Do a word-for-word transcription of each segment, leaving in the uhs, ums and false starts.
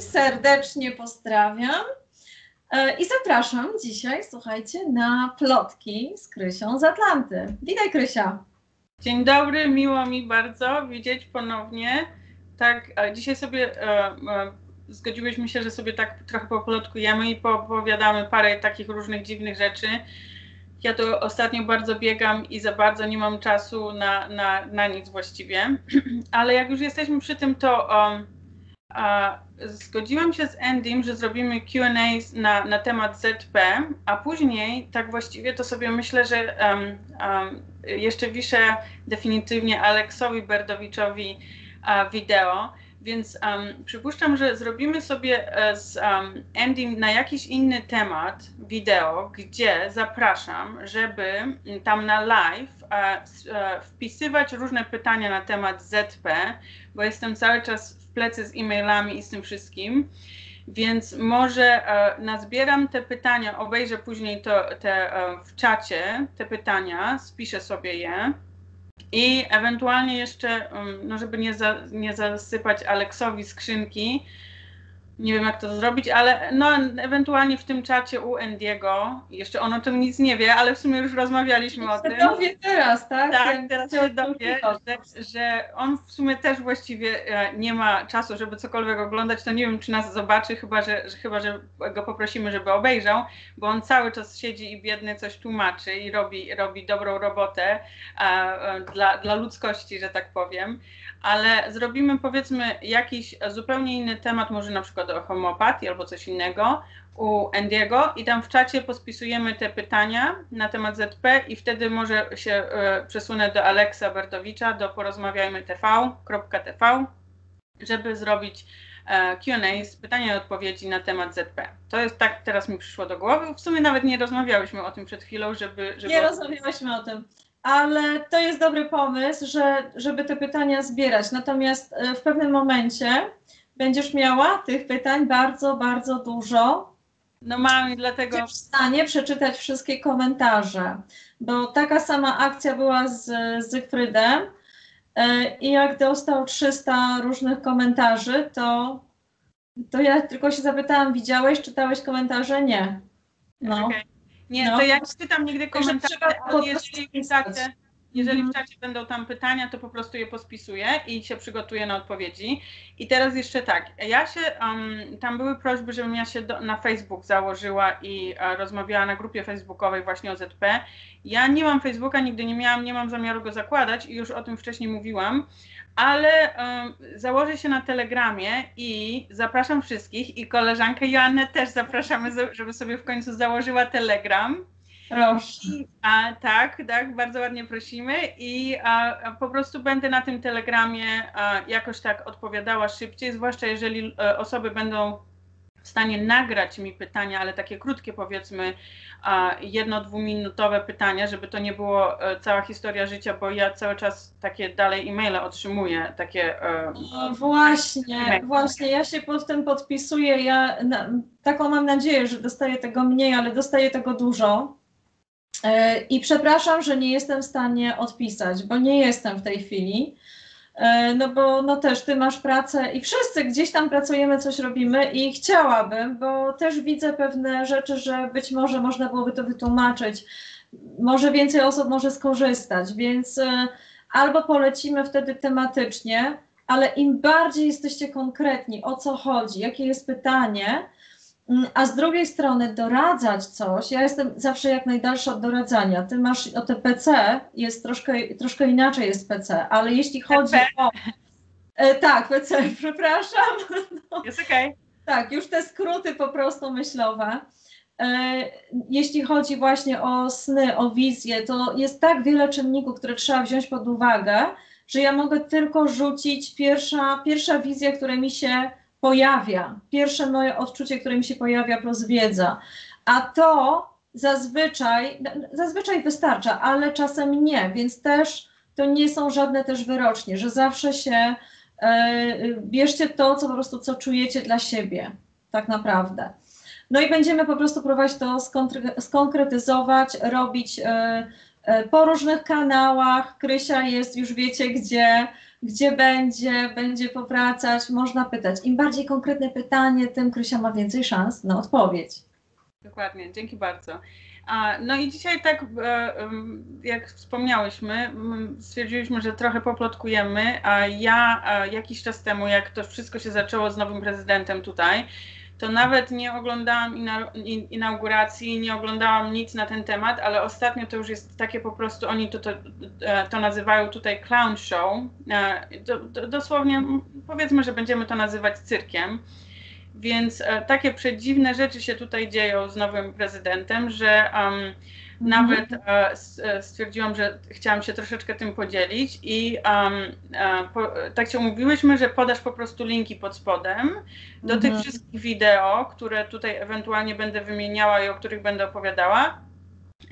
serdecznie pozdrawiam i zapraszam dzisiaj, słuchajcie, na plotki z Krysią z Atlanty. Witaj, Krysia. Dzień dobry, miło mi bardzo widzieć ponownie. Tak, dzisiaj sobie e, e, zgodziłyśmy się, że sobie tak trochę poplotkujemy i poopowiadamy parę takich różnych dziwnych rzeczy. Ja to ostatnio bardzo biegam i za bardzo nie mam czasu na, na, na nic właściwie, ale jak już jesteśmy przy tym, to um, a, zgodziłam się z Andym, że zrobimy Q and A na, na temat Z P, a później tak właściwie to sobie myślę, że um, um, jeszcze wiszę definitywnie Aleksowi Berdowiczowi uh, wideo. Więc um, przypuszczam, że zrobimy sobie z um, Andym na jakiś inny temat wideo, gdzie zapraszam, żeby tam na live a, a, wpisywać różne pytania na temat Z P, bo jestem cały czas w plecy z e-mailami i z tym wszystkim. Więc może e, nazbieram te pytania, obejrzę później to, te, e, w czacie te pytania, spiszę sobie je. I ewentualnie jeszcze, no żeby nie, za, nie zasypać Aleksowi skrzynki, nie wiem jak to zrobić, ale no ewentualnie w tym czacie u Andiego, jeszcze on o tym nic nie wie, ale w sumie już rozmawialiśmy I o tym. Dowie teraz, tak? Tak, ja teraz się dowie, że, że on w sumie też właściwie nie ma czasu, żeby cokolwiek oglądać, to nie wiem czy nas zobaczy, chyba że, że, chyba, że go poprosimy, żeby obejrzał, bo on cały czas siedzi i biedny coś tłumaczy i robi, robi dobrą robotę a, a, dla, dla ludzkości, że tak powiem. Ale zrobimy powiedzmy jakiś zupełnie inny temat, może na przykład o homeopatii albo coś innego u Andiego i tam w czacie pospisujemy te pytania na temat Z P i wtedy może się e, przesunę do Aleksa Berdowicza, do porozmawiajmy kropka t v kropka t v, żeby zrobić e, Q and A z pytania i odpowiedzi na temat Z P. To jest tak, teraz mi przyszło do głowy. W sumie nawet nie rozmawiałyśmy o tym przed chwilą, żeby... żeby nie rozmawiałyśmy o tym. Ale to jest dobry pomysł, że, żeby te pytania zbierać. Natomiast w pewnym momencie będziesz miała tych pytań bardzo, bardzo dużo. No mam i dlatego... Będziesz w stanie przeczytać wszystkie komentarze. Bo taka sama akcja była z Zygfrydem i jak dostał trzysta różnych komentarzy, to, to ja tylko się zapytałam, widziałeś, czytałeś komentarze? Nie. No. Okay. Nie, no. To ja nie czytam nigdy komentarzy, ale jeżeli w czacie, jeżeli w czacie będą tam pytania, to po prostu je pospisuję i się przygotuję na odpowiedzi. I teraz jeszcze tak, ja się, um, tam były prośby, żebym ja się do, na Facebook założyła i a, rozmawiała na grupie facebookowej właśnie o Z P. Ja nie mam Facebooka, nigdy nie miałam, nie mam zamiaru go zakładać i już o tym wcześniej mówiłam, ale um, założę się na Telegramie i zapraszam wszystkich i koleżankę Joannę też zapraszamy, żeby sobie w końcu założyła Telegram. Proszę. A, tak, tak, bardzo ładnie prosimy i a, a po prostu będę na tym Telegramie a, jakoś tak odpowiadała szybciej, zwłaszcza jeżeli a, osoby będą w stanie nagrać mi pytania, ale takie krótkie powiedzmy, a, jedno-dwuminutowe pytania, żeby to nie było a, cała historia życia, bo ja cały czas takie dalej e-maile otrzymuję, takie... A, a, właśnie, e-mail. Właśnie, ja się pod tym podpisuję, ja na, taką mam nadzieję, że dostaję tego mniej, ale dostaję tego dużo. I przepraszam, że nie jestem w stanie odpisać, bo nie jestem w tej chwili, no bo no też ty masz pracę i wszyscy gdzieś tam pracujemy, coś robimy i chciałabym, bo też widzę pewne rzeczy, że być może można byłoby to wytłumaczyć, może więcej osób może skorzystać, więc albo polecimy wtedy tematycznie, ale im bardziej jesteście konkretni, o co chodzi, jakie jest pytanie, a z drugiej strony doradzać coś, ja jestem zawsze jak najdalsza od doradzania, ty masz o te P C, jest troszkę, troszkę inaczej jest P C, ale jeśli chodzi o... E, tak, P C, przepraszam. No, jest okej. Tak, już te skróty po prostu myślowe. E, jeśli chodzi właśnie o sny, o wizję, to jest tak wiele czynników, które trzeba wziąć pod uwagę, że ja mogę tylko rzucić pierwsza, pierwsza wizja, która mi się... pojawia. Pierwsze moje odczucie, które mi się pojawia, plus wiedza. A to zazwyczaj, zazwyczaj wystarcza, ale czasem nie, więc też to nie są żadne też wyrocznie, że zawsze się yy, bierzcie to, co po prostu co czujecie dla siebie, tak naprawdę. No i będziemy po prostu próbować to skonkretyzować, robić yy, po różnych kanałach. Krysia jest, już wiecie gdzie, gdzie będzie, będzie powracać, można pytać. Im bardziej konkretne pytanie, tym Krysia ma więcej szans na odpowiedź. Dokładnie, dzięki bardzo. No i dzisiaj tak, jak wspomniałyśmy, stwierdziliśmy, że trochę poplotkujemy, a ja jakiś czas temu, jak to wszystko się zaczęło z nowym prezydentem tutaj, to nawet nie oglądałam inauguracji, nie oglądałam nic na ten temat, ale ostatnio to już jest takie po prostu, oni to, to, to nazywają tutaj clown show. Do, do, dosłownie powiedzmy, że będziemy to nazywać cyrkiem. Więc e, takie przedziwne rzeczy się tutaj dzieją z nowym prezydentem, że um, mm-hmm. nawet e, stwierdziłam, że chciałam się troszeczkę tym podzielić i um, e, po, tak się umówiłyśmy, że podasz po prostu linki pod spodem do mm-hmm. tych wszystkich wideo, które tutaj ewentualnie będę wymieniała i o których będę opowiadała.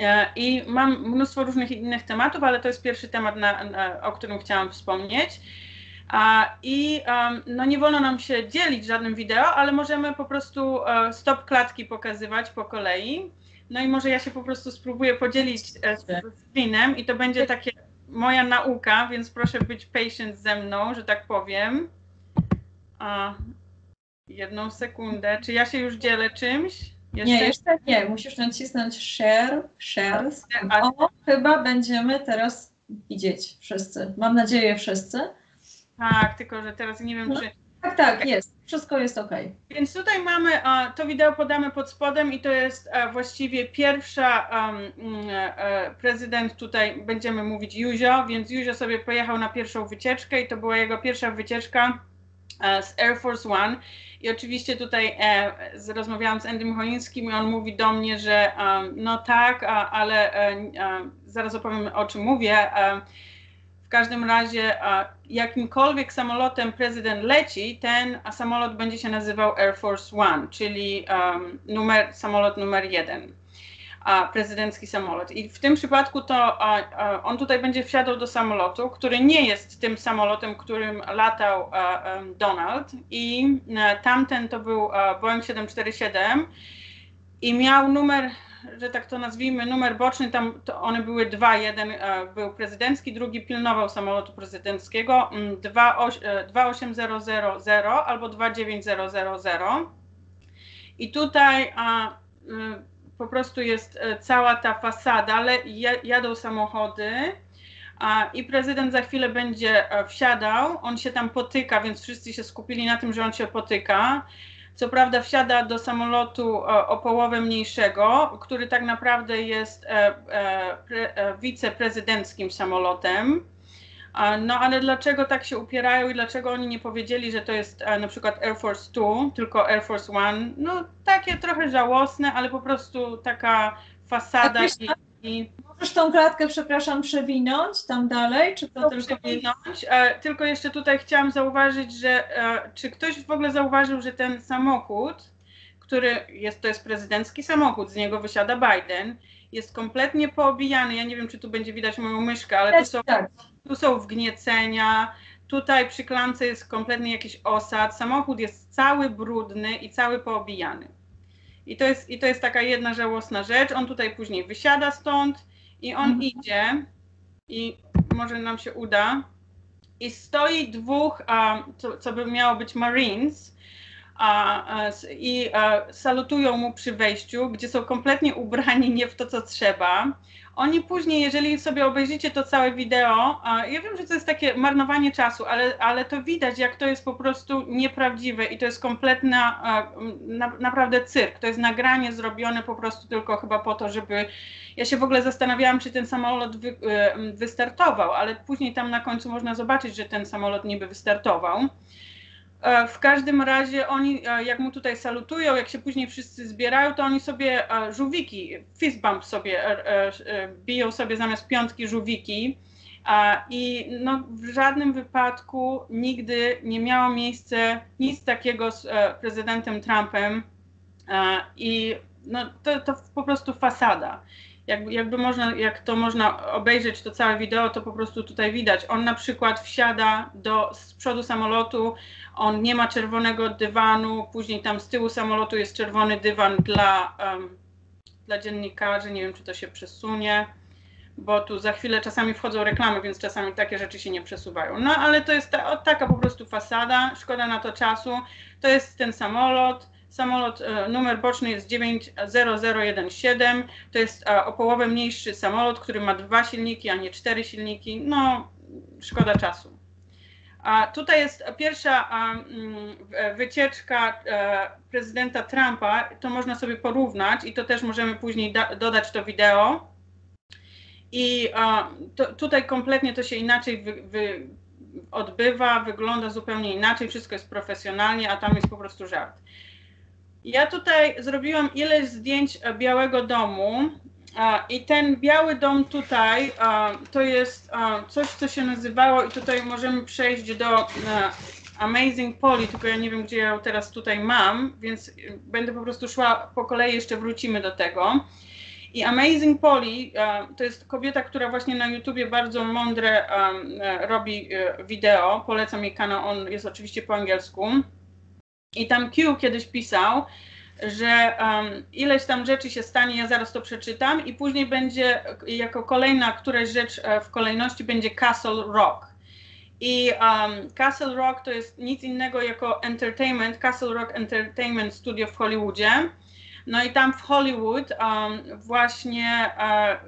E, I mam mnóstwo różnych innych tematów, ale to jest pierwszy temat, na, na, o którym chciałam wspomnieć. A, I um, no nie wolno nam się dzielić żadnym wideo, ale możemy po prostu e, stop klatki pokazywać po kolei. No i może ja się po prostu spróbuję podzielić e, z screenem i to będzie takie moja nauka, więc proszę być patient ze mną, że tak powiem. A, jedną sekundę. Czy ja się już dzielę czymś? Jeszcze? Nie, jeszcze nie. Musisz nacisnąć share, share. O, chyba będziemy teraz widzieć wszyscy. Mam nadzieję wszyscy. Tak, tylko że teraz nie wiem, no, czy... Tak, tak, okay. Jest. Wszystko jest ok. Więc tutaj mamy, a, to wideo podamy pod spodem i to jest a, właściwie pierwsza um, e, prezydent tutaj, będziemy mówić Józio, więc Józio sobie pojechał na pierwszą wycieczkę i to była jego pierwsza wycieczka a, z Air Force One. I oczywiście tutaj e, z, rozmawiałam z Andym Choińskim i on mówi do mnie, że a, no tak, a, ale a, a, zaraz opowiem o czym mówię. A, W każdym razie a, jakimkolwiek samolotem prezydent leci, ten a samolot będzie się nazywał Air Force One, czyli um, numer, samolot numer jeden, a, prezydencki samolot. I w tym przypadku to a, a, on tutaj będzie wsiadał do samolotu, który nie jest tym samolotem, którym latał a, a, Donald i a, tamten to był a, Boeing siedem cztery siedem i miał numer... że tak to nazwijmy, numer boczny, tam to one były dwa, jeden e, był prezydencki, drugi pilnował samolotu prezydenckiego, dwa osiem zero zero zero albo dwa dziewięć zero zero zero i tutaj a, y, po prostu jest e, cała ta fasada, ale jadą samochody a, i prezydent za chwilę będzie e, wsiadał, on się tam potyka, więc wszyscy się skupili na tym, że on się potyka. Co prawda wsiada do samolotu o, o połowę mniejszego, który tak naprawdę jest e, e, pre, e, wiceprezydenckim samolotem. A, no ale dlaczego tak się upierają i dlaczego oni nie powiedzieli, że to jest a, na przykład Air Force Two, tylko Air Force One? No takie trochę żałosne, ale po prostu taka fasada. Tak, i, i... Możesz tą klatkę, przepraszam, przewinąć tam dalej? Czy to też przewinąć? E, tylko jeszcze tutaj chciałam zauważyć, że e, czy ktoś w ogóle zauważył, że ten samochód, który jest, to jest prezydencki samochód, z niego wysiada Biden, jest kompletnie poobijany. Ja nie wiem, czy tu będzie widać moją myszkę, ale tu są, tu są wgniecenia, tutaj przy klamce jest kompletnie jakiś osad, samochód jest cały brudny i cały poobijany. I to jest, i to jest taka jedna żałosna rzecz. On tutaj później wysiada stąd. I on mhm. idzie i może nam się uda i stoi dwóch, a, co, co by miało być Marines a, a, i a, salutują mu przy wejściu, gdzie są kompletnie ubrani nie w to, co trzeba. Oni później, jeżeli sobie obejrzycie to całe wideo, a, ja wiem, że to jest takie marnowanie czasu, ale, ale to widać, jak to jest po prostu nieprawdziwe i to jest kompletna, a, na, naprawdę cyrk. To jest nagranie zrobione po prostu tylko chyba po to, żeby... Ja się w ogóle zastanawiałam, czy ten samolot wy, y, wystartował, ale później tam na końcu można zobaczyć, że ten samolot niby wystartował. E, w każdym razie oni, e, jak mu tutaj salutują, jak się później wszyscy zbierają, to oni sobie e, żółwiki, fist bump sobie, e, e, biją sobie zamiast piątki żółwiki. E, I no, w żadnym wypadku nigdy nie miało miejsca nic takiego z e, prezydentem Trumpem. E, I no, to, to po prostu fasada. Jakby, jakby można, jak to można obejrzeć to całe wideo, to po prostu tutaj widać. On na przykład wsiada do, z przodu samolotu, on nie ma czerwonego dywanu, później tam z tyłu samolotu jest czerwony dywan dla, um, dla dziennikarzy, nie wiem czy to się przesunie. bo tu za chwilę czasami wchodzą reklamy, więc czasami takie rzeczy się nie przesuwają. No ale to jest ta, o, taka po prostu fasada, szkoda na to czasu. To jest ten samolot, samolot e, numer boczny jest dziewięć zero zero jeden siedem, to jest a, o połowę mniejszy samolot, który ma dwa silniki, a nie cztery silniki, no szkoda czasu. A tutaj jest pierwsza a, m, wycieczka e, prezydenta Trumpa, to można sobie porównać i to też możemy później da, dodać to wideo. I a, to, tutaj kompletnie to się inaczej wy, wy odbywa, wygląda zupełnie inaczej, wszystko jest profesjonalnie, a tam jest po prostu żart. Ja tutaj zrobiłam ileś zdjęć Białego Domu a, i ten Biały Dom tutaj a, to jest a, coś, co się nazywało i tutaj możemy przejść do a, Amazing Polly, tylko ja nie wiem, gdzie ja ją teraz tutaj mam, więc będę po prostu szła po kolei, jeszcze wrócimy do tego. I Amazing Polly to jest kobieta, która właśnie na YouTubie bardzo mądre um, robi wideo. Polecam jej kanał, on jest oczywiście po angielsku. I tam Q kiedyś pisał, że um, ileś tam rzeczy się stanie, ja zaraz to przeczytam i później będzie jako kolejna któraś rzecz w kolejności będzie Castle Rock. I um, Castle Rock to jest nic innego jako entertainment, Castle Rock Entertainment studio w Hollywoodzie. No i tam w Hollywood um, właśnie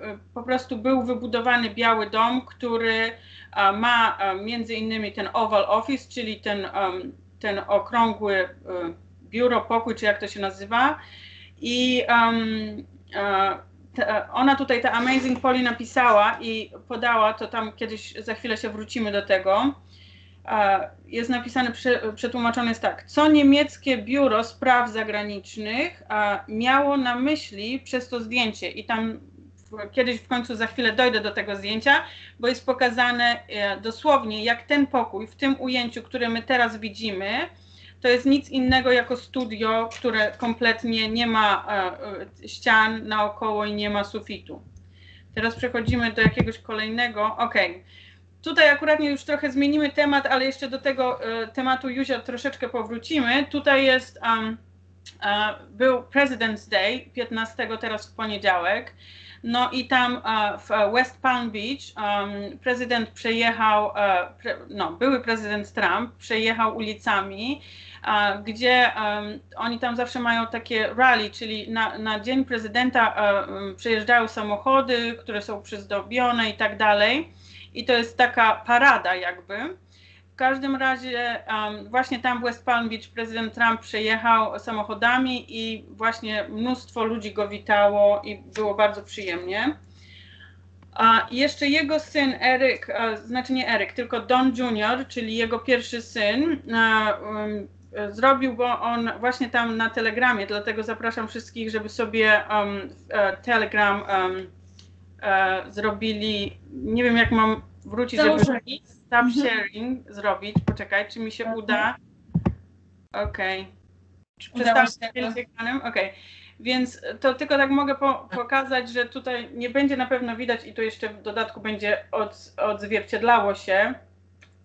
um, po prostu był wybudowany Biały Dom, który um, ma um, między innymi ten Oval Office, czyli ten, um, ten okrągły um, biuro, pokój, czy jak to się nazywa. I um, ta, ona tutaj, ta Amazing Polly napisała i podała, to tam kiedyś, za chwilę się wrócimy do tego. Jest napisane, przetłumaczone jest tak. Co niemieckie biuro spraw zagranicznych miało na myśli przez to zdjęcie? I tam kiedyś w końcu, za chwilę dojdę do tego zdjęcia, bo jest pokazane dosłownie, jak ten pokój w tym ujęciu, które my teraz widzimy, to jest nic innego jako studio, które kompletnie nie ma ścian naokoło i nie ma sufitu. Teraz przechodzimy do jakiegoś kolejnego. Okej. Okay. Tutaj akurat już trochę zmienimy temat, ale jeszcze do tego e, tematu Józia troszeczkę powrócimy. Tutaj jest, um, e, był President's Day, piętnastego teraz w poniedziałek. No i tam e, w West Palm Beach um, prezydent przejechał, e, pre, no były prezydent Trump przejechał ulicami, e, gdzie e, oni tam zawsze mają takie rally, czyli na, na dzień prezydenta e, przejeżdżały samochody, które są przyzdobione i tak dalej. I to jest taka parada jakby. W każdym razie um, właśnie tam w West Palm Beach prezydent Trump przejechał samochodami i właśnie mnóstwo ludzi go witało i było bardzo przyjemnie. A jeszcze jego syn Eric, a, znaczy nie Eric, tylko Don Junior, czyli jego pierwszy syn, a, um, zrobił go on właśnie tam na Telegramie, dlatego zapraszam wszystkich, żeby sobie um, Telegram um, E, zrobili, nie wiem jak mam wrócić, żeby stop sharing zrobić, poczekaj, czy mi się uda. Okej. Okay. Czy przestałam ekranem? Okej. Okay. Więc to tylko tak mogę po pokazać, że tutaj nie będzie na pewno widać i to jeszcze w dodatku będzie od odzwierciedlało się,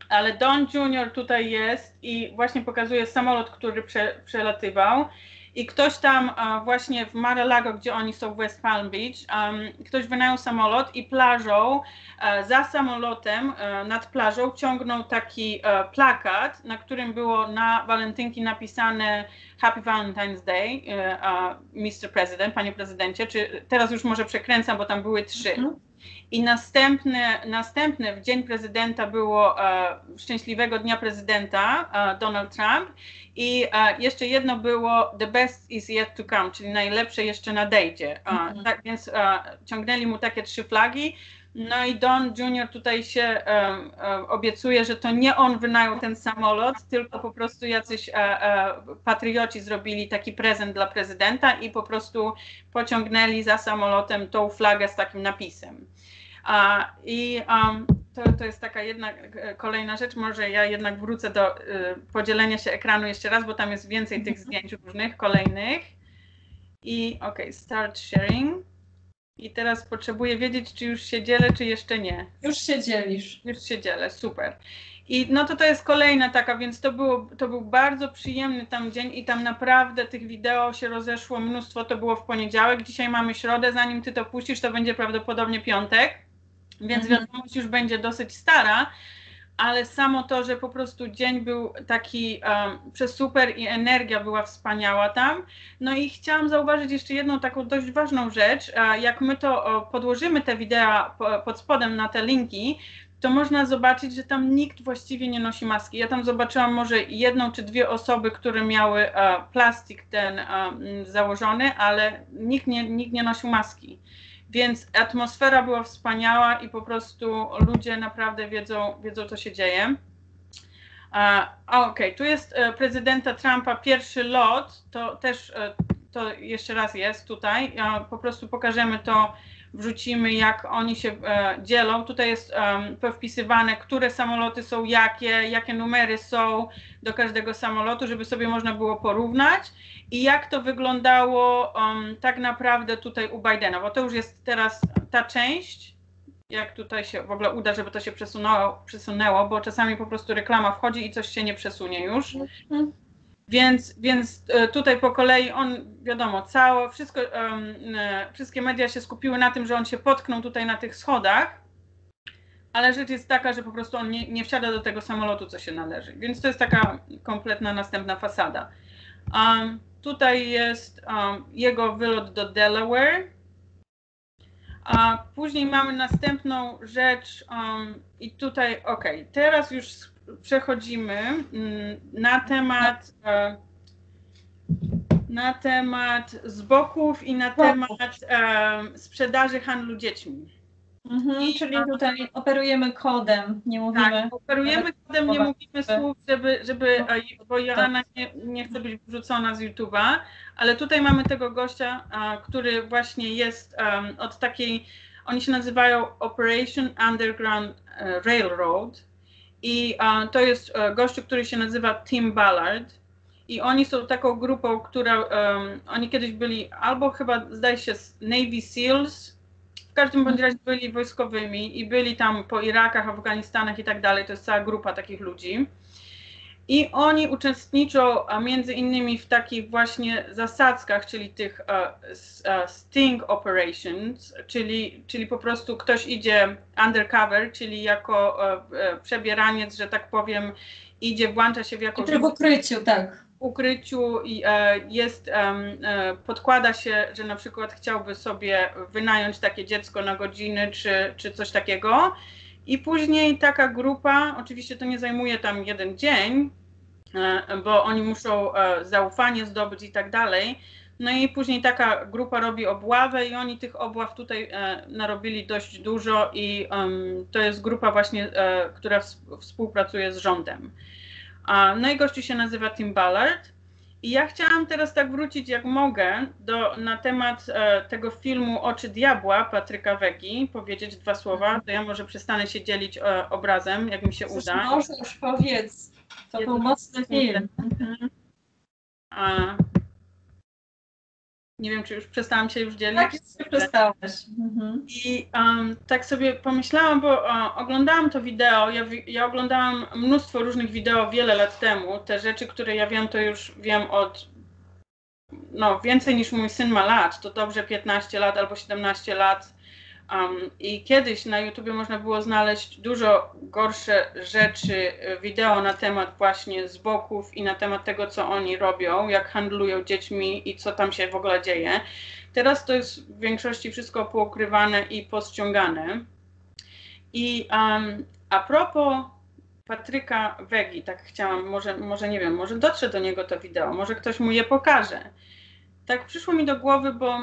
ale Don Junior tutaj jest i właśnie pokazuje samolot, który prze przelatywał. I ktoś tam a, właśnie w Mar-a-Lago, gdzie oni są w West Palm Beach, um, ktoś wynajął samolot i plażą, e, za samolotem, e, nad plażą ciągnął taki e, plakat, na którym było na Walentynki napisane Happy Valentine's Day, e, a, mister President, panie prezydencie, czy teraz już może przekręcam, bo tam były trzy. Mhm. I następne, następne w dzień prezydenta było e, szczęśliwego dnia prezydenta, e, Donald Trump i e, jeszcze jedno było the best is yet to come, czyli najlepsze jeszcze nadejdzie. E, mm-hmm. Tak więc e, ciągnęli mu takie trzy flagi. No i Don Junior tutaj się e, e, obiecuje, że to nie on wynajął ten samolot, tylko po prostu jacyś e, e, patrioci zrobili taki prezent dla prezydenta i po prostu pociągnęli za samolotem tą flagę z takim napisem. A, I um, to, to jest taka jedna kolejna rzecz, może ja jednak wrócę do y, podzielenia się ekranu jeszcze raz, bo tam jest więcej tych zdjęć różnych, kolejnych. I okej, okay, start sharing. I teraz potrzebuję wiedzieć, czy już się dzielę, czy jeszcze nie. Już się dzielisz. Już się dzielę, super. I no to to jest kolejna taka, więc to, było, to był bardzo przyjemny tam dzień i tam naprawdę tych wideo się rozeszło mnóstwo, to było w poniedziałek, dzisiaj mamy środę, zanim ty to puścisz, to będzie prawdopodobnie piątek. Więc wiadomość już będzie dosyć stara, ale samo to, że po prostu dzień był taki um, przesuper i energia była wspaniała tam. No i chciałam zauważyć jeszcze jedną taką dość ważną rzecz. Jak my to podłożymy te wideo pod spodem na te linki, to można zobaczyć, że tam nikt właściwie nie nosi maski. Ja tam zobaczyłam może jedną czy dwie osoby, które miały e, plastik ten e, założony, ale nikt nie, nikt nie nosił maski. Więc atmosfera była wspaniała i po prostu ludzie naprawdę wiedzą, wiedzą co się dzieje. E, Okej, okay, tu jest e, prezydenta Trumpa pierwszy lot, to też e, to jeszcze raz jest tutaj. E, po prostu pokażemy to, wrzucimy, jak oni się e, dzielą. Tutaj jest um, powpisywane, które samoloty są jakie, jakie numery są do każdego samolotu, żeby sobie można było porównać i jak to wyglądało um, tak naprawdę tutaj u Bidena, bo to już jest teraz ta część, jak tutaj się w ogóle uda, żeby to się przesunęło, przesunęło bo czasami po prostu reklama wchodzi i coś się nie przesunie już. Mhm. Więc, więc tutaj po kolei on, wiadomo, całe, wszystko, um, wszystkie media się skupiły na tym, że on się potknął tutaj na tych schodach, ale rzecz jest taka, że po prostu on nie, nie wsiada do tego samolotu, co się należy. Więc to jest taka kompletna następna fasada. Um, tutaj jest um, jego wylot do Delaware. A później mamy następną rzecz um, i tutaj, okej, okay, teraz już przechodzimy na temat na temat zboków i na temat sprzedaży, handlu dziećmi. Mhm, I czyli tutaj operujemy kodem, nie mówimy. Tak, operujemy kodem, nie mówimy słów, żeby, żeby bo Joanna nie, nie chce być wrzucona z YouTube'a, ale tutaj mamy tego gościa, który właśnie jest od takiej, oni się nazywają Operation Underground Railroad. I a, to jest a, gościu, który się nazywa Tim Ballard i oni są taką grupą, która, um, oni kiedyś byli albo chyba, zdaje się, Navy Seals, w każdym bądź razie byli wojskowymi i byli tam po Irakach, Afganistanach i tak dalej, to jest cała grupa takich ludzi. I oni uczestniczą a, między innymi w takich właśnie zasadzkach, czyli tych a, s, a, sting operations, czyli, czyli po prostu ktoś idzie undercover, czyli jako a, a, przebieraniec, że tak powiem, idzie, włącza się w jakąś... I w ukryciu, tak. W ukryciu i a, jest, a, a, podkłada się, że na przykład chciałby sobie wynająć takie dziecko na godziny czy, czy coś takiego. I później taka grupa, oczywiście to nie zajmuje tam jeden dzień, bo oni muszą zaufanie zdobyć i tak dalej. No i później taka grupa robi obławę i oni tych obław tutaj narobili dość dużo i to jest grupa właśnie, która współpracuje z rządem. No i gościu się nazywa Tim Ballard. I ja chciałam teraz tak wrócić, jak mogę, do, na temat e, tego filmu Oczy Diabła Patryka Wegi, powiedzieć dwa słowa, to ja może przestanę się dzielić e, obrazem, jak mi się Coś uda. Może już powiedz, to Jeden był mocny film. film. A, nie wiem, czy już przestałam się już dzielić? Tak, już przestałaś. Mhm. I um, tak sobie pomyślałam, bo um, oglądałam to wideo, ja, ja oglądałam mnóstwo różnych wideo wiele lat temu. Te rzeczy, które ja wiem, to już wiem od, no, więcej niż mój syn ma lat, to dobrze piętnaście lat albo siedemnaście lat. Um, I kiedyś na YouTubie można było znaleźć dużo gorsze rzeczy, wideo na temat właśnie zboków i na temat tego, co oni robią, jak handlują dziećmi i co tam się w ogóle dzieje. Teraz to jest w większości wszystko poukrywane i pościągane. I um, a propos Patryka Wegi, tak chciałam, może, może nie wiem, może dotrze do niego to wideo, może ktoś mu je pokaże. Tak przyszło mi do głowy, bo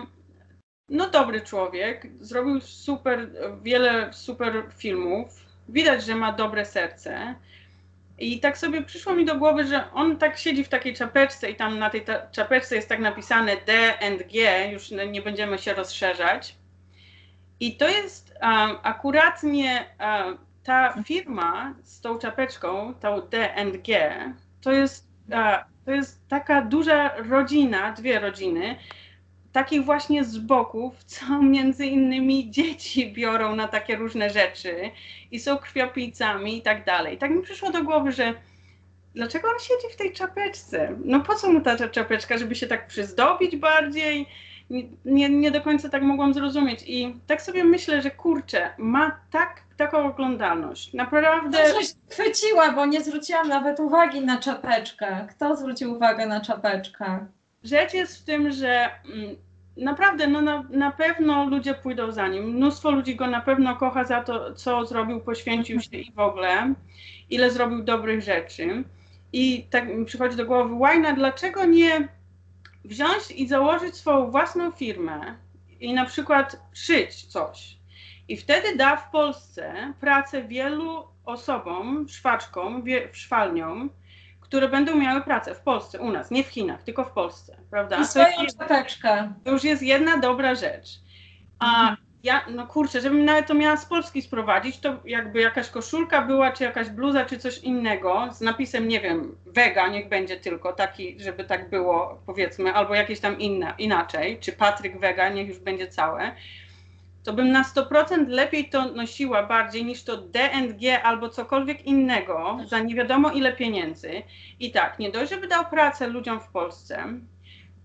no dobry człowiek, zrobił super, wiele super filmów, widać, że ma dobre serce i tak sobie przyszło mi do głowy, że on tak siedzi w takiej czapeczce i tam na tej ta czapeczce jest tak napisane D and G, już nie będziemy się rozszerzać i to jest um, akuratnie um, ta firma z tą czapeczką, tą D and G, to jest, um, to jest taka duża rodzina, dwie rodziny, takich właśnie zboków, co między innymi dzieci biorą na takie różne rzeczy i są krwiopijcami i tak dalej. Tak mi przyszło do głowy, że dlaczego on siedzi w tej czapeczce? No po co mu ta czapeczka, żeby się tak przyzdobić bardziej? nie, nie do końca tak mogłam zrozumieć. I tak sobie myślę, że kurczę, ma tak, taką oglądalność. Naprawdę... To coś chwyciła, bo nie zwróciłam nawet uwagi na czapeczkę. Kto zwrócił uwagę na czapeczkę? Rzecz jest w tym, że... Mm, naprawdę, no na, na pewno ludzie pójdą za nim. Mnóstwo ludzi go na pewno kocha za to, co zrobił, poświęcił się i w ogóle, ile zrobił dobrych rzeczy. I tak mi przychodzi do głowy, łajna, dlaczego nie wziąć i założyć swoją własną firmę i na przykład szyć coś. I wtedy da w Polsce pracę wielu osobom, szwaczkom, wie, szwalniom, które będą miały pracę w Polsce, u nas, nie w Chinach, tylko w Polsce, prawda? I swoją czapeczkę. To już jest jedna dobra rzecz. A mhm. ja, no kurczę, żebym nawet to miała z Polski sprowadzić, to jakby jakaś koszulka była, czy jakaś bluza, czy coś innego, z napisem, nie wiem, Wega, niech będzie tylko taki, żeby tak było, powiedzmy, albo jakieś tam inne, inaczej, czy Patryk Wega, niech już będzie całe, to bym na sto procent lepiej to nosiła bardziej niż to D and G albo cokolwiek innego za nie wiadomo ile pieniędzy. I tak, nie dość, żeby dał pracę ludziom w Polsce,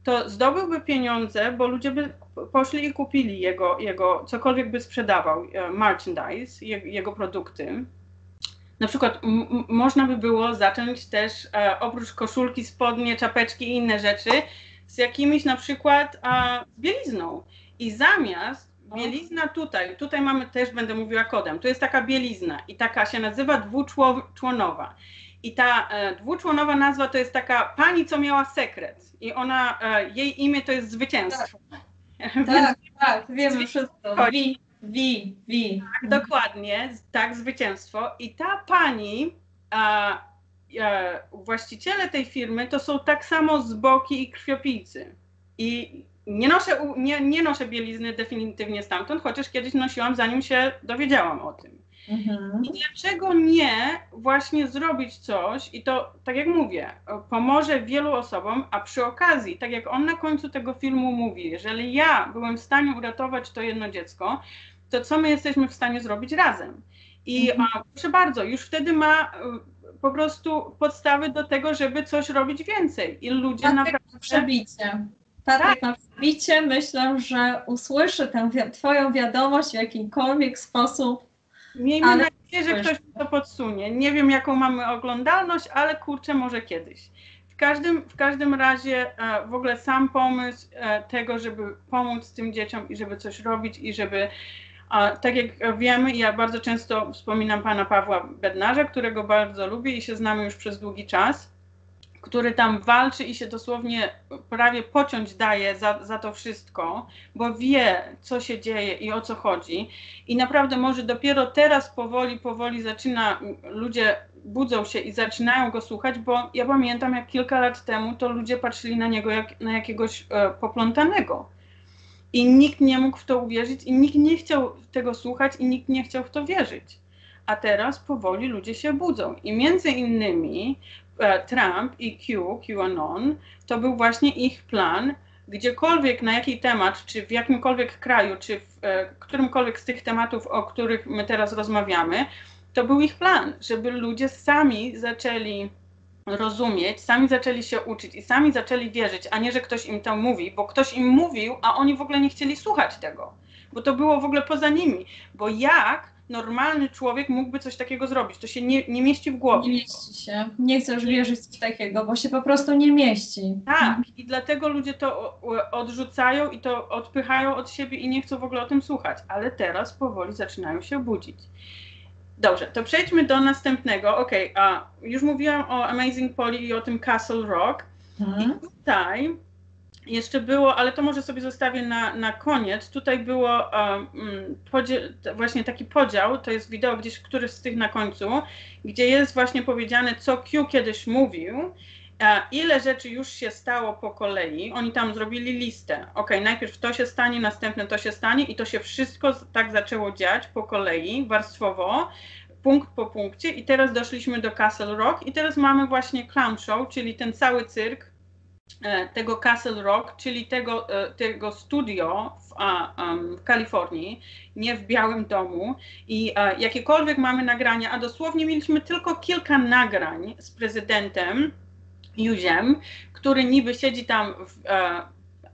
to zdobyłby pieniądze, bo ludzie by poszli i kupili jego, jego cokolwiek by sprzedawał, merchandise, je, jego produkty. Na przykład m- można by było zacząć też e, oprócz koszulki, spodnie, czapeczki i inne rzeczy z jakimiś na przykład e, bielizną. I zamiast bielizna tutaj, tutaj mamy też, będę mówiła kodem, to jest taka bielizna i taka się nazywa dwuczłonowa. I ta e, dwuczłonowa nazwa to jest taka pani, co miała sekret i ona, e, jej imię to jest zwycięstwo. Tak, tak, tak, wiemy wszystko. Wi, wi, wi. Tak, dokładnie, tak, zwycięstwo. I ta pani, a, e, właściciele tej firmy to są tak samo zboki i krwiopijcy. I Nie noszę, nie, nie noszę bielizny definitywnie stamtąd, chociaż kiedyś nosiłam, zanim się dowiedziałam o tym. Mhm. I dlaczego nie właśnie zrobić coś, i to, tak jak mówię, pomoże wielu osobom, a przy okazji, tak jak on na końcu tego filmu mówi, jeżeli ja byłem w stanie uratować to jedno dziecko, to co my jesteśmy w stanie zrobić razem? I mhm. a, proszę bardzo, już wtedy ma... po prostu podstawy do tego, żeby coś robić więcej. I ludzie naprawdę... przebicie. Patryk, na przebicie, myślę, że usłyszy tę wi- twoją wiadomość w jakikolwiek sposób. Miejmy ale... nadzieję, że ktoś mi to podsunie. Nie wiem, jaką mamy oglądalność, ale kurczę, może kiedyś. W każdym, w każdym razie e, w ogóle sam pomysł e, tego, żeby pomóc tym dzieciom i żeby coś robić i żeby, e, tak jak wiemy, ja bardzo często wspominam pana Pawła Bednarza, którego bardzo lubię i się znamy już przez długi czas, który tam walczy i się dosłownie prawie pociąć daje za, za to wszystko, bo wie, co się dzieje i o co chodzi. I naprawdę może dopiero teraz powoli, powoli zaczyna, ludzie budzą się i zaczynają go słuchać, bo ja pamiętam, jak kilka lat temu to ludzie patrzyli na niego jak na jakiegoś e, poplątanego. I nikt nie mógł w to uwierzyć i nikt nie chciał tego słuchać i nikt nie chciał w to wierzyć. A teraz powoli ludzie się budzą i między innymi Trump i Q, QAnon, to był właśnie ich plan, gdziekolwiek, na jaki temat, czy w jakimkolwiek kraju, czy w e, którymkolwiek z tych tematów, o których my teraz rozmawiamy, to był ich plan, żeby ludzie sami zaczęli rozumieć, sami zaczęli się uczyć i sami zaczęli wierzyć, a nie, że ktoś im to mówi, bo ktoś im mówił, a oni w ogóle nie chcieli słuchać tego, bo to było w ogóle poza nimi, bo jak normalny człowiek mógłby coś takiego zrobić. To się nie, nie mieści w głowie. Nie mieści się. Nie chcesz wierzyć w coś takiego, bo się po prostu nie mieści. Tak. I dlatego ludzie to odrzucają i to odpychają od siebie i nie chcą w ogóle o tym słuchać. Ale teraz powoli zaczynają się budzić. Dobrze, to przejdźmy do następnego. Okej, okay, a już mówiłam o Amazing Polly i o tym Castle Rock. Mhm. I tutaj jeszcze było, ale to może sobie zostawię na, na koniec. Tutaj było um, podzie- właśnie taki podział, to jest wideo gdzieś, któryś z tych na końcu, gdzie jest właśnie powiedziane, co Q kiedyś mówił, e, ile rzeczy już się stało po kolei. Oni tam zrobili listę. Okej, najpierw to się stanie, następne to się stanie i to się wszystko tak zaczęło dziać po kolei, warstwowo, punkt po punkcie i teraz doszliśmy do Castle Rock i teraz mamy właśnie clown show, czyli ten cały cyrk tego Castle Rock, czyli tego, tego studio w, w Kalifornii, nie w Białym Domu i jakiekolwiek mamy nagrania, a dosłownie mieliśmy tylko kilka nagrań z prezydentem Józiem, który niby siedzi tam w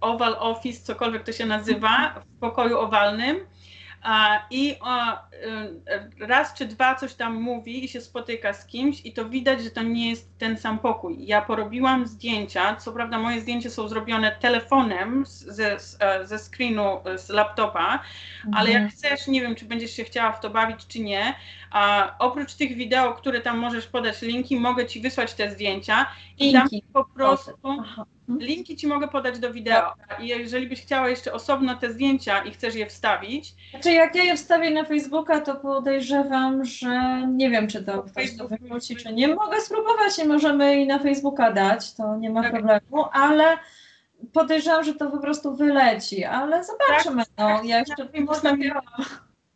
Oval Office, cokolwiek to się nazywa, w pokoju owalnym i raz czy dwa coś tam mówi i się spotyka z kimś i to widać, że to nie jest ten sam pokój. Ja porobiłam zdjęcia, co prawda moje zdjęcia są zrobione telefonem ze, ze screenu, z laptopa, mhm. ale jak chcesz, nie wiem, czy będziesz się chciała w to bawić, czy nie, a oprócz tych wideo, które tam możesz podać linki, mogę ci wysłać te zdjęcia i tam po prostu... Aha. Linki ci mogę podać do wideo i jeżeli byś chciała jeszcze osobno te zdjęcia i chcesz je wstawić... Znaczy jak ja je wstawię na Facebooka, to podejrzewam, że nie wiem, czy to ktoś to wywróci, czy nie. Mogę spróbować i możemy i na Facebooka dać, to nie ma tak. problemu, ale podejrzewam, że to po prostu wyleci, ale zobaczymy. Tak, no, tak, ja jeszcze tak, można mi,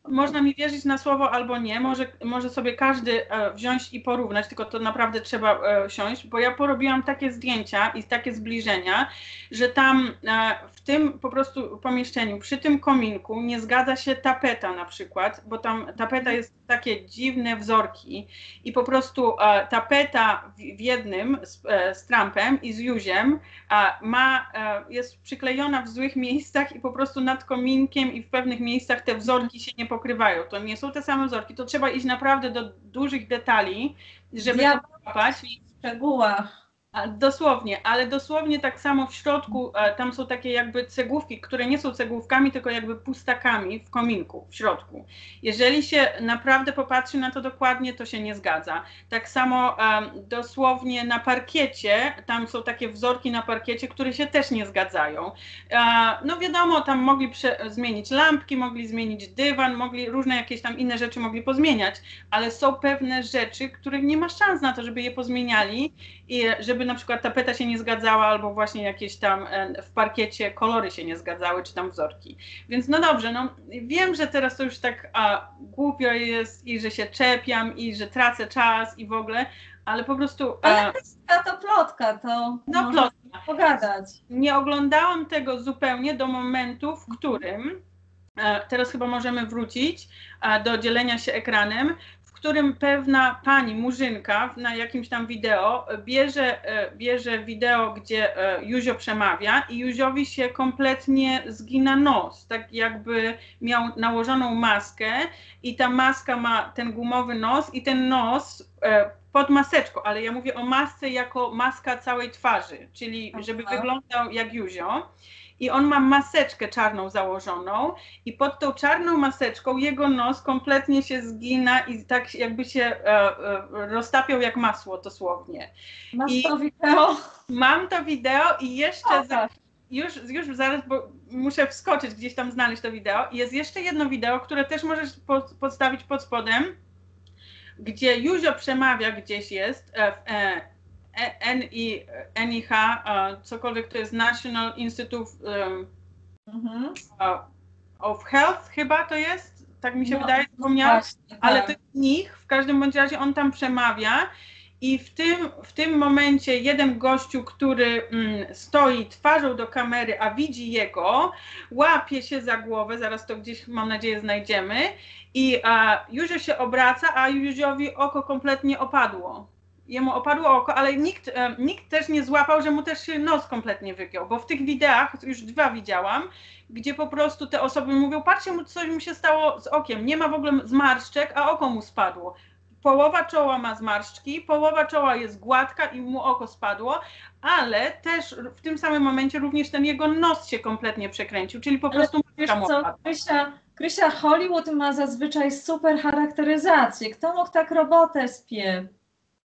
można mi wierzyć na słowo albo nie, może, może sobie każdy e, wziąć i porównać, tylko to naprawdę trzeba e, siąść, bo ja porobiłam takie zdjęcia i takie zbliżenia, że tam e, w tym po prostu pomieszczeniu, przy tym kominku nie zgadza się tapeta na przykład, bo tam tapeta jest takie dziwne wzorki i po prostu e, tapeta w, w jednym z, e, z Trumpem i z Józiem a, ma, e, jest przyklejona w złych miejscach i po prostu nad kominkiem i w pewnych miejscach te wzorki się nie pokrywają. To nie są te same wzorki, to trzeba iść naprawdę do dużych detali, żeby ja złapać. W szczegółach. Dosłownie, ale dosłownie tak samo w środku, tam są takie jakby cegłówki, które nie są cegłówkami, tylko jakby pustakami w kominku, w środku. Jeżeli się naprawdę popatrzy na to dokładnie, to się nie zgadza. Tak samo um, dosłownie na parkiecie, tam są takie wzorki na parkiecie, które się też nie zgadzają. E, no wiadomo, tam mogli zmienić lampki, mogli zmienić dywan, mogli różne jakieś tam inne rzeczy mogli pozmieniać, ale są pewne rzeczy, których nie ma szans na to, żeby je pozmieniali i żeby na przykład tapeta się nie zgadzała, albo właśnie jakieś tam w parkiecie kolory się nie zgadzały, czy tam wzorki. Więc no dobrze, no wiem, że teraz to już tak a, głupio jest i że się czepiam i że tracę czas i w ogóle, ale po prostu... A... Ale to plotka, to no, plotka. Pogadać. Nie oglądałam tego zupełnie do momentu, w którym, a, teraz chyba możemy wrócić a, do dzielenia się ekranem, w którym pewna pani, murzynka, na jakimś tam wideo, bierze, bierze wideo, gdzie Józio przemawia i Józiowi się kompletnie zgina nos, tak jakby miał nałożoną maskę i ta maska ma ten gumowy nos i ten nos pod maseczką, ale ja mówię o masce jako maska całej twarzy, czyli żeby Aha. wyglądał jak Józio. I on ma maseczkę czarną założoną i pod tą czarną maseczką jego nos kompletnie się zgina i tak jakby się e, e, roztapiał jak masło dosłownie. Masz I to wideo? Mam to wideo i jeszcze... O, tak. Już, już zaraz, bo muszę wskoczyć gdzieś tam, znaleźć to wideo. Jest jeszcze jedno wideo, które też możesz po, podstawić pod spodem, gdzie Józio przemawia, gdzieś jest... E, e, N I H, cokolwiek to jest National Institute mhm. of Health chyba to jest, tak mi się no, wydaje, wspomniałam, tak, ale to jest nich, w każdym bądź razie on tam przemawia i w tym, w tym momencie jeden gościu, który mm, stoi twarzą do kamery, a widzi jego, łapie się za głowę, zaraz to gdzieś mam nadzieję znajdziemy i a, Józio się obraca, a Józiowi oko kompletnie opadło. Jemu opadło oko, ale nikt, e, nikt też nie złapał, że mu też się nos kompletnie wygiął, bo w tych wideach, już dwa widziałam, gdzie po prostu te osoby mówią, patrzcie, mu coś mu się stało z okiem, nie ma w ogóle zmarszczek, a oko mu spadło. Połowa czoła ma zmarszczki, połowa czoła jest gładka i mu oko spadło, ale też w tym samym momencie również ten jego nos się kompletnie przekręcił, czyli po ale prostu... Wiesz co, Krysia, Krysia, Hollywood ma zazwyczaj super charakteryzację. Kto mógł tak robotę spię?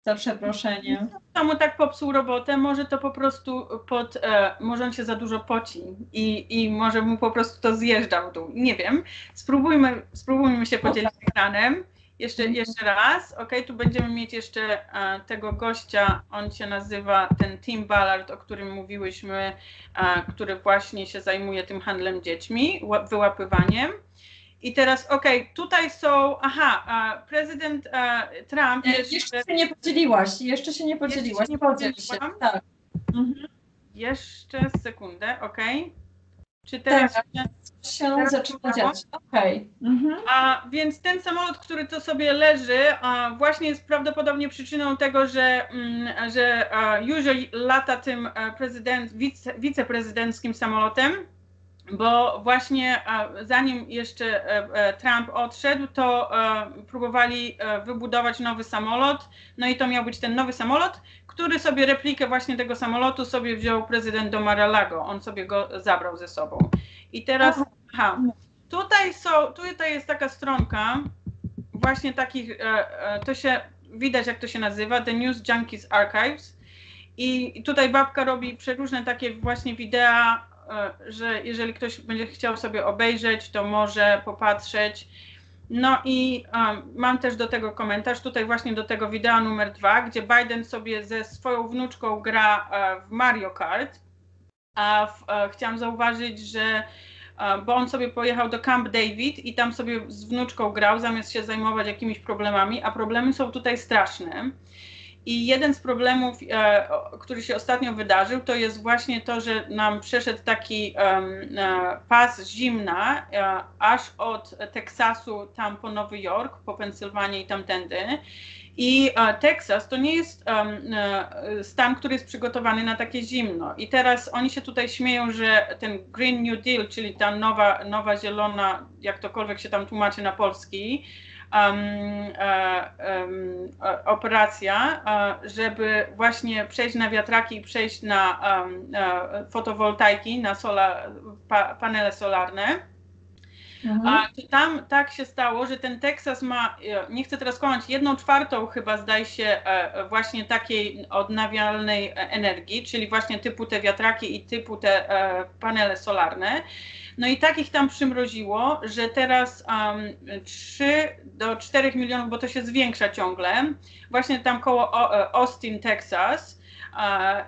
Za przeproszeniem. Kto mu tak popsuł robotę, może to po prostu pod, e, może on się za dużo poci i, i może mu po prostu to zjeżdża w dół. Nie wiem. Spróbujmy, spróbujmy się podzielić okay. ekranem. Jeszcze, jeszcze raz. Ok, tu będziemy mieć jeszcze e, tego gościa, on się nazywa ten Tim Ballard, o którym mówiłyśmy, e, który właśnie się zajmuje tym handlem dziećmi, wyłapywaniem. I teraz, okej, okay, tutaj są, aha, uh, prezydent uh, Trump... Jeszcze, jeszcze się nie podzieliłaś, jeszcze się nie podzieliłaś. Jeszcze się nie podzieliłam. Się, tak. Mhm. Jeszcze sekundę, okej. Okay. Czy teraz tak, się teraz zaczyna dziać. Okej. Okay. Mhm. A więc ten samolot, który to sobie leży, a, właśnie jest prawdopodobnie przyczyną tego, że, m, że a, Józef lata tym prezydent, wice, wiceprezydenckim samolotem, bo właśnie a, zanim jeszcze a, Trump odszedł, to a, próbowali a, wybudować nowy samolot, no i to miał być ten nowy samolot, który sobie replikę właśnie tego samolotu sobie wziął prezydent do Mar-a-Lago. On sobie go zabrał ze sobą. I teraz, aha, aha tutaj są, tutaj jest taka stronka właśnie takich, e, to się, widać jak to się nazywa, The News Junkies Archives. I tutaj babka robi przeróżne takie właśnie wideo, e, że jeżeli ktoś będzie chciał sobie obejrzeć, to może popatrzeć. No i um, mam też do tego komentarz, tutaj właśnie do tego wideo numer dwa, gdzie Biden sobie ze swoją wnuczką gra e, w Mario Kart, a w, e, chciałam zauważyć, że, e, bo on sobie pojechał do Camp David i tam sobie z wnuczką grał, zamiast się zajmować jakimiś problemami, a problemy są tutaj straszne. I jeden z problemów, e, który się ostatnio wydarzył, to jest właśnie to, że nam przeszedł taki um, e, pas zimna, e, aż od Teksasu tam po Nowy Jork, po Pensylwanię i tamtędy. I e, Teksas to nie jest um, e, stan, który jest przygotowany na takie zimno. I teraz oni się tutaj śmieją, że ten Green New Deal, czyli ta nowa, nowa zielona, jak tokolwiek się tam tłumaczy na polski, Um, um, operacja, żeby właśnie przejść na wiatraki i przejść na um, fotowoltaiki, na solar, pa, panele solarne. Mhm. A tam tak się stało, że ten Teksas ma, nie chcę teraz kłamać, jedną czwartą chyba zdaje się właśnie takiej odnawialnej energii, czyli właśnie typu te wiatraki i typu te panele solarne. No i takich tam przymroziło, że teraz um, trzy do czterech milionów, bo to się zwiększa ciągle, właśnie tam koło Austin, Teksas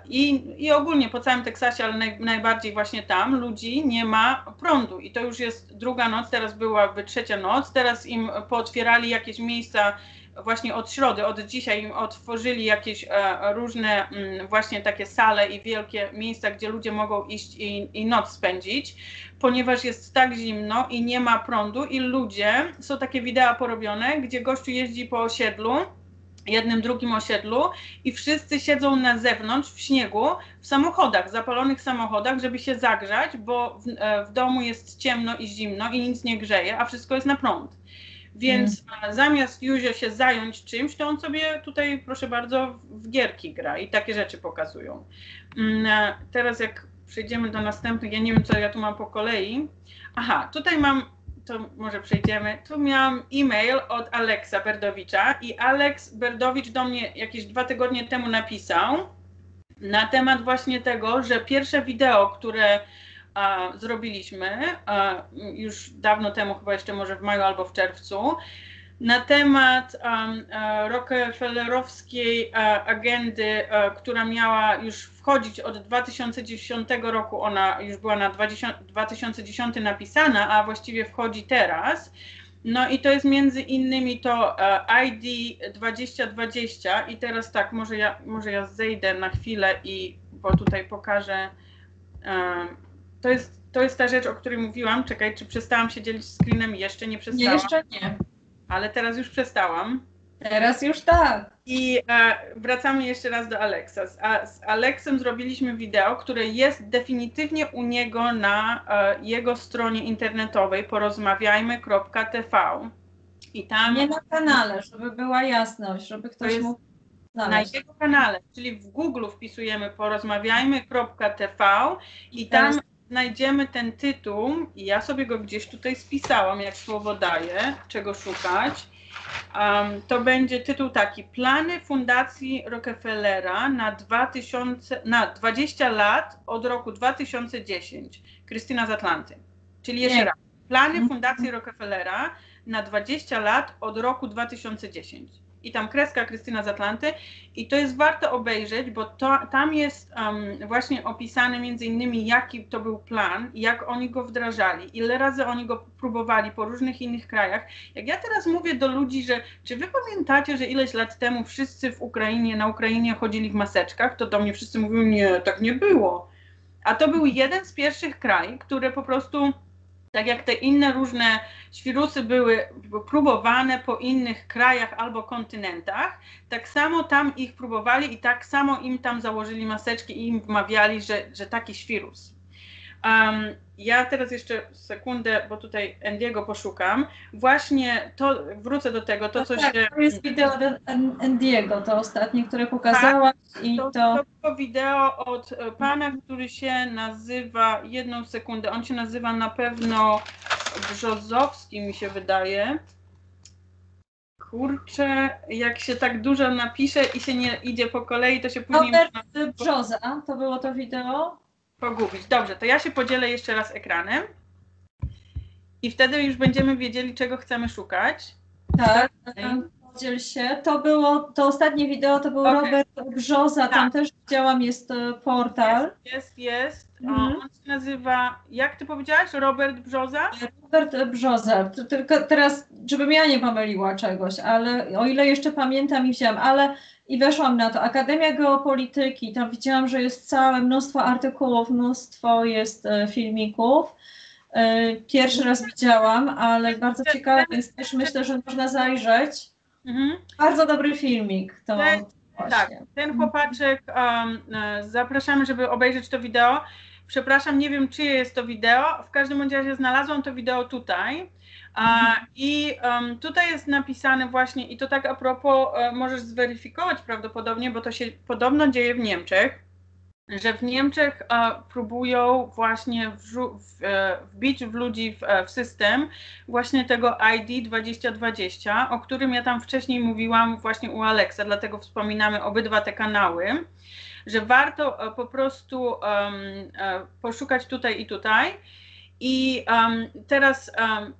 i, i ogólnie po całym Teksasie, ale naj, najbardziej właśnie tam ludzi nie ma prądu i to już jest druga noc, teraz byłaby trzecia noc, teraz im pootwierali jakieś miejsca właśnie od środy, od dzisiaj im otworzyli jakieś e, różne m, właśnie takie sale i wielkie miejsca, gdzie ludzie mogą iść i, i noc spędzić, ponieważ jest tak zimno i nie ma prądu i ludzie, są takie wideo porobione, gdzie gościu jeździ po osiedlu, jednym, drugim osiedlu i wszyscy siedzą na zewnątrz w śniegu, w samochodach, w zapalonych samochodach, żeby się zagrzać, bo w, w domu jest ciemno i zimno i nic nie grzeje, a wszystko jest na prąd. Więc hmm. zamiast Józio się zająć czymś, to on sobie tutaj, proszę bardzo, w gierki gra i takie rzeczy pokazują. Teraz jak przejdziemy do następnych, ja nie wiem, co ja tu mam po kolei. Aha, tutaj mam, to może przejdziemy, tu miałam e-mail od Aleksa Berdowicza i Aleks Berdowicz do mnie jakieś dwa tygodnie temu napisał na temat właśnie tego, że pierwsze wideo, które A, zrobiliśmy a, już dawno temu, chyba jeszcze może w maju albo w czerwcu, na temat um, Rockefellerowskiej a, agendy, a, która miała już wchodzić od dwa tysiące dziesiątego roku, ona już była na dwa tysiące dziesiąty napisana, a właściwie wchodzi teraz. No i to jest między innymi to a, I D dwa tysiące dwadzieścia i teraz tak, może ja, może ja zejdę na chwilę i, bo tutaj pokażę, a, To jest, to jest ta rzecz, o której mówiłam. Czekaj, czy przestałam się dzielić screenem? Jeszcze nie przestałam. Nie, jeszcze nie. Ale teraz już przestałam. Teraz już tak. I e, wracamy jeszcze raz do Aleksa. Z, a, z Aleksem zrobiliśmy wideo, które jest definitywnie u niego na e, jego stronie internetowej porozmawiajmy kropka t v. I tam... Nie na kanale, żeby była jasność, żeby ktoś jest... mógł... Na jego kanale, czyli w Google wpisujemy porozmawiajmy kropka t v i tam znajdziemy ten tytuł i ja sobie go gdzieś tutaj spisałam, jak słowo daję, czego szukać. Um, to będzie tytuł taki, plany Fundacji Rockefellera na, dwa tysiące, na dwadzieścia lat od roku dwa tysiące dziesięć. Krystyna z Atlanty. Czyli jeszcze Nie. raz, plany Fundacji Rockefellera na dwadzieścia lat od roku dwa tysiące dziesięć. I tam kreska Krystyna z Atlanty i to jest warto obejrzeć, bo to, tam jest um, właśnie opisany między innymi jaki to był plan, jak oni go wdrażali, ile razy oni go próbowali po różnych innych krajach. Jak ja teraz mówię do ludzi, że czy wy pamiętacie, że ileś lat temu wszyscy w Ukrainie, na Ukrainie chodzili w maseczkach, to do mnie wszyscy mówią, nie, tak nie było. A to był jeden z pierwszych krajów, które po prostu, tak jak te inne różne świrusy były próbowane po innych krajach albo kontynentach, tak samo tam ich próbowali i tak samo im tam założyli maseczki i im wmawiali, że, że taki świrus. Um, ja teraz jeszcze sekundę, bo tutaj Andy'ego poszukam. Właśnie to, wrócę do tego, to co tak, się... To jest wideo od Andy'ego, to ostatnie, które pokazałaś tak, i to... To było wideo od pana, który się nazywa, jedną sekundę, on się nazywa na pewno Brzozowski, mi się wydaje. Kurczę, jak się tak dużo napisze i się nie idzie po kolei, to się później... Robert Brzoza, to było to wideo? Pogubić. Dobrze, to ja się podzielę jeszcze raz ekranem i wtedy już będziemy wiedzieli, czego chcemy szukać. Tak, podziel się. To było, to ostatnie wideo to był okay. Robert Brzoza, tak. Tam też widziałam, jest portal. Jest, jest. jest. O, mhm. On się nazywa, jak ty powiedziałaś, Robert Brzoza? Robert Brzoza, tylko teraz, żebym ja nie pomyliła czegoś, ale o ile jeszcze pamiętam i wzięłam, ale i weszłam na to. Akademia Geopolityki, tam widziałam, że jest całe mnóstwo artykułów, mnóstwo jest e, filmików. E, pierwszy raz widziałam, ale bardzo ciekawe, więc też myślę, że można zajrzeć. Mhm. Bardzo dobry filmik. To ten, tak, ten chłopaczek, um, zapraszamy, żeby obejrzeć to wideo. Przepraszam, nie wiem, czyje jest to wideo. W każdym razie znalazłam to wideo tutaj. A, I um, tutaj jest napisane właśnie, i to tak a propos, e, możesz zweryfikować prawdopodobnie, bo to się podobno dzieje w Niemczech, że w Niemczech e, próbują właśnie wbić w ludzi w, w system właśnie tego I D dwa tysiące dwadzieścia, o którym ja tam wcześniej mówiłam właśnie u Aleksa, dlatego wspominamy obydwa te kanały, że warto e, po prostu um, e, poszukać tutaj i tutaj. I um, teraz... Um,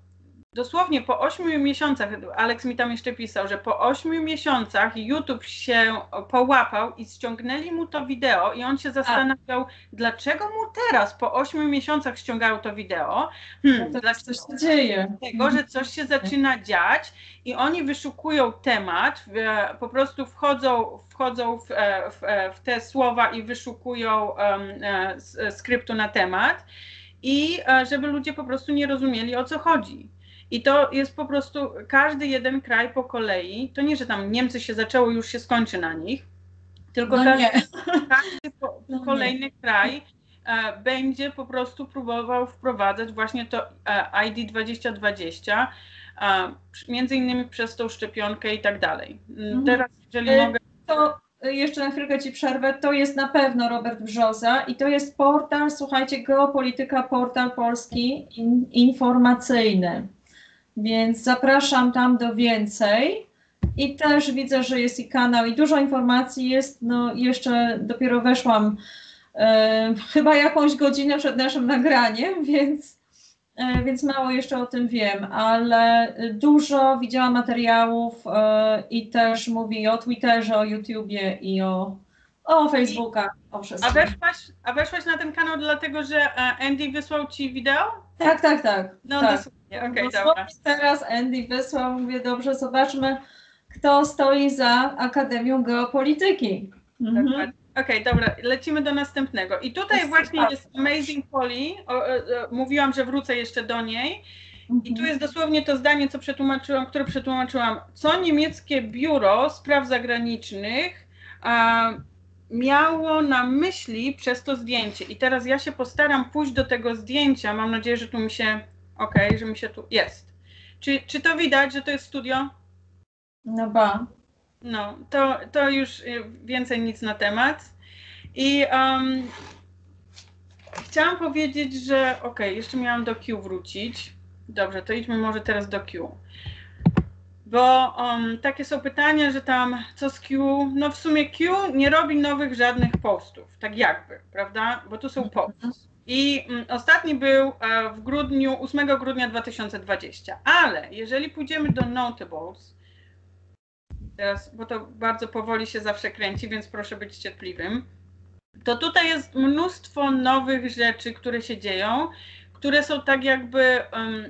Dosłownie po ośmiu miesiącach, Aleks mi tam jeszcze pisał, że po ośmiu miesiącach YouTube się połapał i ściągnęli mu to wideo i on się zastanawiał, A. dlaczego mu teraz po ośmiu miesiącach ściągają to wideo. Hmm, no to coś się dzieje. Dlatego, że coś się zaczyna dziać i oni wyszukują temat, po prostu wchodzą, wchodzą w, w, w te słowa i wyszukują um, skryptu na temat i żeby ludzie po prostu nie rozumieli, o co chodzi. I to jest po prostu każdy jeden kraj po kolei. To nie, że tam Niemcy się zaczęło, już się skończy na nich, tylko no każdy, każdy po, no kolejny nie. kraj e, będzie po prostu próbował wprowadzać właśnie to e, I D dwa tysiące dwadzieścia, e, między innymi przez tą szczepionkę i tak dalej. Mhm. Teraz, jeżeli e, mogę... To jeszcze na chwilkę ci przerwę. To jest na pewno Robert Brzoza i to jest portal, słuchajcie, Geopolityka, portal polski in, informacyjny. Więc zapraszam tam do więcej i też widzę, że jest i kanał i dużo informacji jest, no jeszcze dopiero weszłam e, chyba jakąś godzinę przed naszym nagraniem, więc, e, więc mało jeszcze o tym wiem, ale dużo widziałam materiałów e, i też mówi o Twitterze, o YouTubie i o... O Facebooka, o wszystkim. A weszłaś, a weszłaś na ten kanał dlatego, że Andy wysłał ci wideo? Tak, tak, tak. No tak. Dosłownie, okay, dosłownie teraz Andy wysłał, mówię, dobrze, zobaczmy, kto stoi za Akademią Geopolityki. Mhm. Dokładnie. Okej, okay, dobra, lecimy do następnego. I tutaj jest właśnie bardzo. Jest Amazing Polly, o, o, o, mówiłam, że wrócę jeszcze do niej. I tu jest dosłownie to zdanie, co przetłumaczyłam, które przetłumaczyłam. Co niemieckie biuro spraw zagranicznych a, miało na myśli przez to zdjęcie. I teraz ja się postaram pójść do tego zdjęcia. Mam nadzieję, że tu mi się... Okej, okay, że mi się tu... Jest. Czy, czy to widać, że to jest studio? No ba. No, to, to już więcej nic na temat. I um, chciałam powiedzieć, że... Okej, okay, jeszcze miałam do Q wrócić. Dobrze, to idźmy może teraz do Q. Bo um, takie są pytania, że tam co z Q, no w sumie Q nie robi nowych żadnych postów, tak jakby, prawda, bo tu są posty. I mm, ostatni był e, w grudniu, ósmego grudnia dwa tysiące dwudziestego, ale jeżeli pójdziemy do Notables, teraz, bo to bardzo powoli się zawsze kręci, więc proszę być cierpliwym, to tutaj jest mnóstwo nowych rzeczy, które się dzieją, które są tak jakby... Um,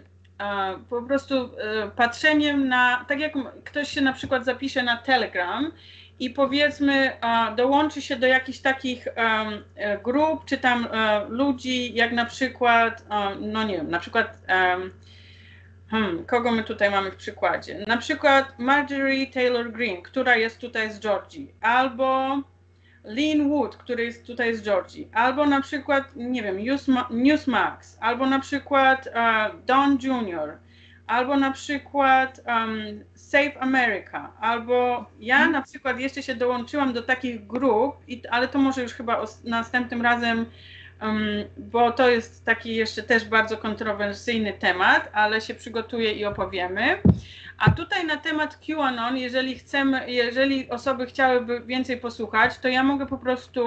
po prostu patrzeniem na, tak jak ktoś się na przykład zapisze na Telegram i powiedzmy dołączy się do jakichś takich grup czy tam ludzi, jak na przykład, no nie wiem, na przykład, hmm, kogo my tutaj mamy w przykładzie? Na przykład Marjorie Taylor Greene, która jest tutaj z Georgii, albo Lynn Wood, który jest tutaj z Georgii, albo na przykład, nie wiem, Newsmax, albo na przykład uh, Don Junior, albo na przykład um, Save America, albo ja na przykład jeszcze się dołączyłam do takich grup, i, ale to może już chyba os- następnym razem, um, bo to jest taki jeszcze też bardzo kontrowersyjny temat, ale się przygotuję i opowiemy. A tutaj na temat QAnon, jeżeli chcemy, jeżeli osoby chciałyby więcej posłuchać, to ja mogę po prostu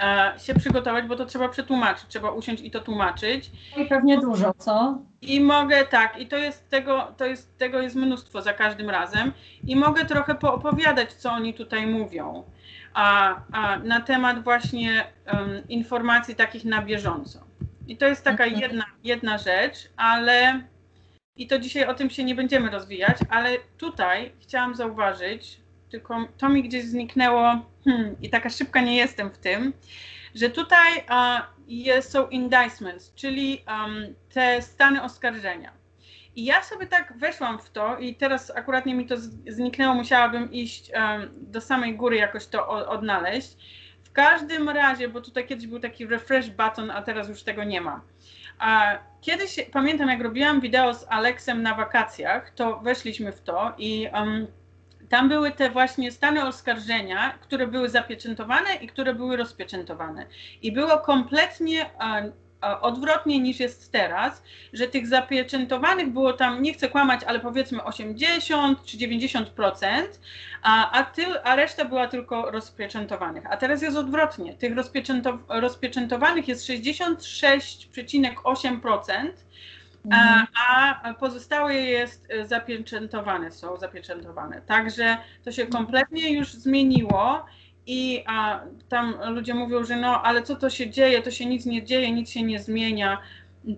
e, się przygotować, bo to trzeba przetłumaczyć, trzeba usiąść i to tłumaczyć. I pewnie dużo, co? I mogę, tak, i to jest tego, to jest, tego jest mnóstwo za każdym razem i mogę trochę poopowiadać, co oni tutaj mówią, a, a na temat właśnie um, informacji takich na bieżąco. I to jest taka jedna, jedna rzecz, ale... I to dzisiaj o tym się nie będziemy rozwijać, ale tutaj chciałam zauważyć, tylko to mi gdzieś zniknęło, hmm, i taka szybka nie jestem w tym, że tutaj a, jest, są indictments, czyli um, te stany oskarżenia. I ja sobie tak weszłam w to i teraz akurat mi to zniknęło, musiałabym iść um, do samej góry jakoś to o, odnaleźć. W każdym razie, bo tutaj kiedyś był taki refresh button, a teraz już tego nie ma. A kiedyś, pamiętam, jak robiłam wideo z Aleksem na wakacjach, to weszliśmy w to i um, tam były te właśnie stany oskarżenia, które były zapieczętowane i które były rozpieczętowane. I było kompletnie a, a, odwrotnie niż jest teraz, że tych zapieczętowanych było tam, nie chcę kłamać, ale powiedzmy osiemdziesiąt czy dziewięćdziesiąt procent, a, a, tyl, a reszta była tylko rozpieczętowanych. A teraz jest odwrotnie, tych rozpieczętow- rozpieczętowanych jest sześćdziesiąt sześć przecinek osiem procent, A, a pozostałe jest zapieczętowane, są zapieczętowane. Także to się kompletnie już zmieniło i a, tam ludzie mówią, że no, ale co to się dzieje, to się nic nie dzieje, nic się nie zmienia.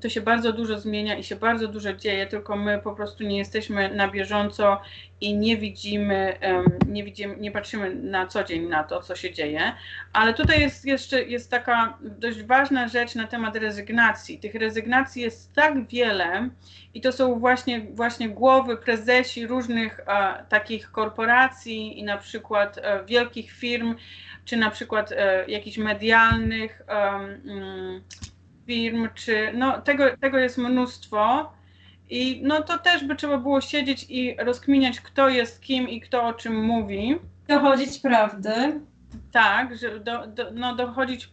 To się bardzo dużo zmienia i się bardzo dużo dzieje, tylko my po prostu nie jesteśmy na bieżąco i nie widzimy, um, nie widzimy, nie patrzymy na co dzień na to, co się dzieje. Ale tutaj jest jeszcze jest taka dość ważna rzecz na temat rezygnacji. Tych rezygnacji jest tak wiele i to są właśnie, właśnie głowy, prezesi różnych a, takich korporacji i na przykład a, wielkich firm, czy na przykład a, jakichś medialnych a, mm, firm, czy no tego, tego jest mnóstwo i no to też by trzeba było siedzieć i rozkminiać, kto jest kim i kto o czym mówi. Dochodzić prawdy. Tak, że do, do, no dochodzić,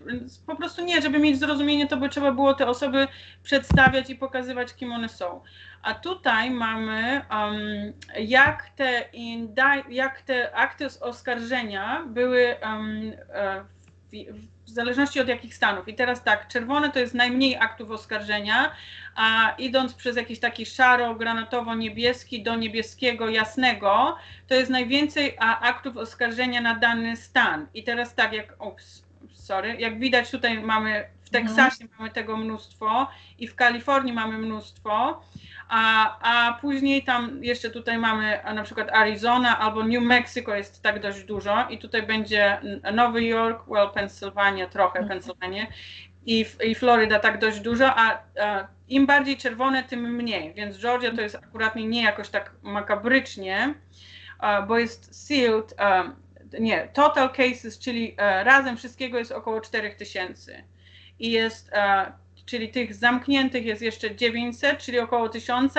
po prostu nie, żeby mieć zrozumienie, to by trzeba było te osoby przedstawiać i pokazywać, kim one są. A tutaj mamy, um, jak, te indi- jak te akty oskarżenia były um, w, w zależności od jakich stanów. I teraz tak, czerwone to jest najmniej aktów oskarżenia, a idąc przez jakiś taki szaro, granatowo-niebieski do niebieskiego, jasnego, to jest najwięcej aktów oskarżenia na dany stan. I teraz tak, jak, ups, sorry, jak widać tutaj mamy, w Teksasie mhm. mamy tego mnóstwo i w Kalifornii mamy mnóstwo, a, a później tam jeszcze tutaj mamy na przykład Arizona albo New Mexico jest tak dość dużo i tutaj będzie Nowy Jork, well, Pensylwania trochę, mhm. Pensylwania i, i Floryda tak dość dużo, a, a im bardziej czerwone, tym mniej, więc Georgia to jest akurat nie jakoś tak makabrycznie, a, bo jest sealed, a, nie, total cases, czyli a, razem wszystkiego jest około cztery tysiące i jest... A, czyli tych zamkniętych jest jeszcze dziewięćset, czyli około tysiąc,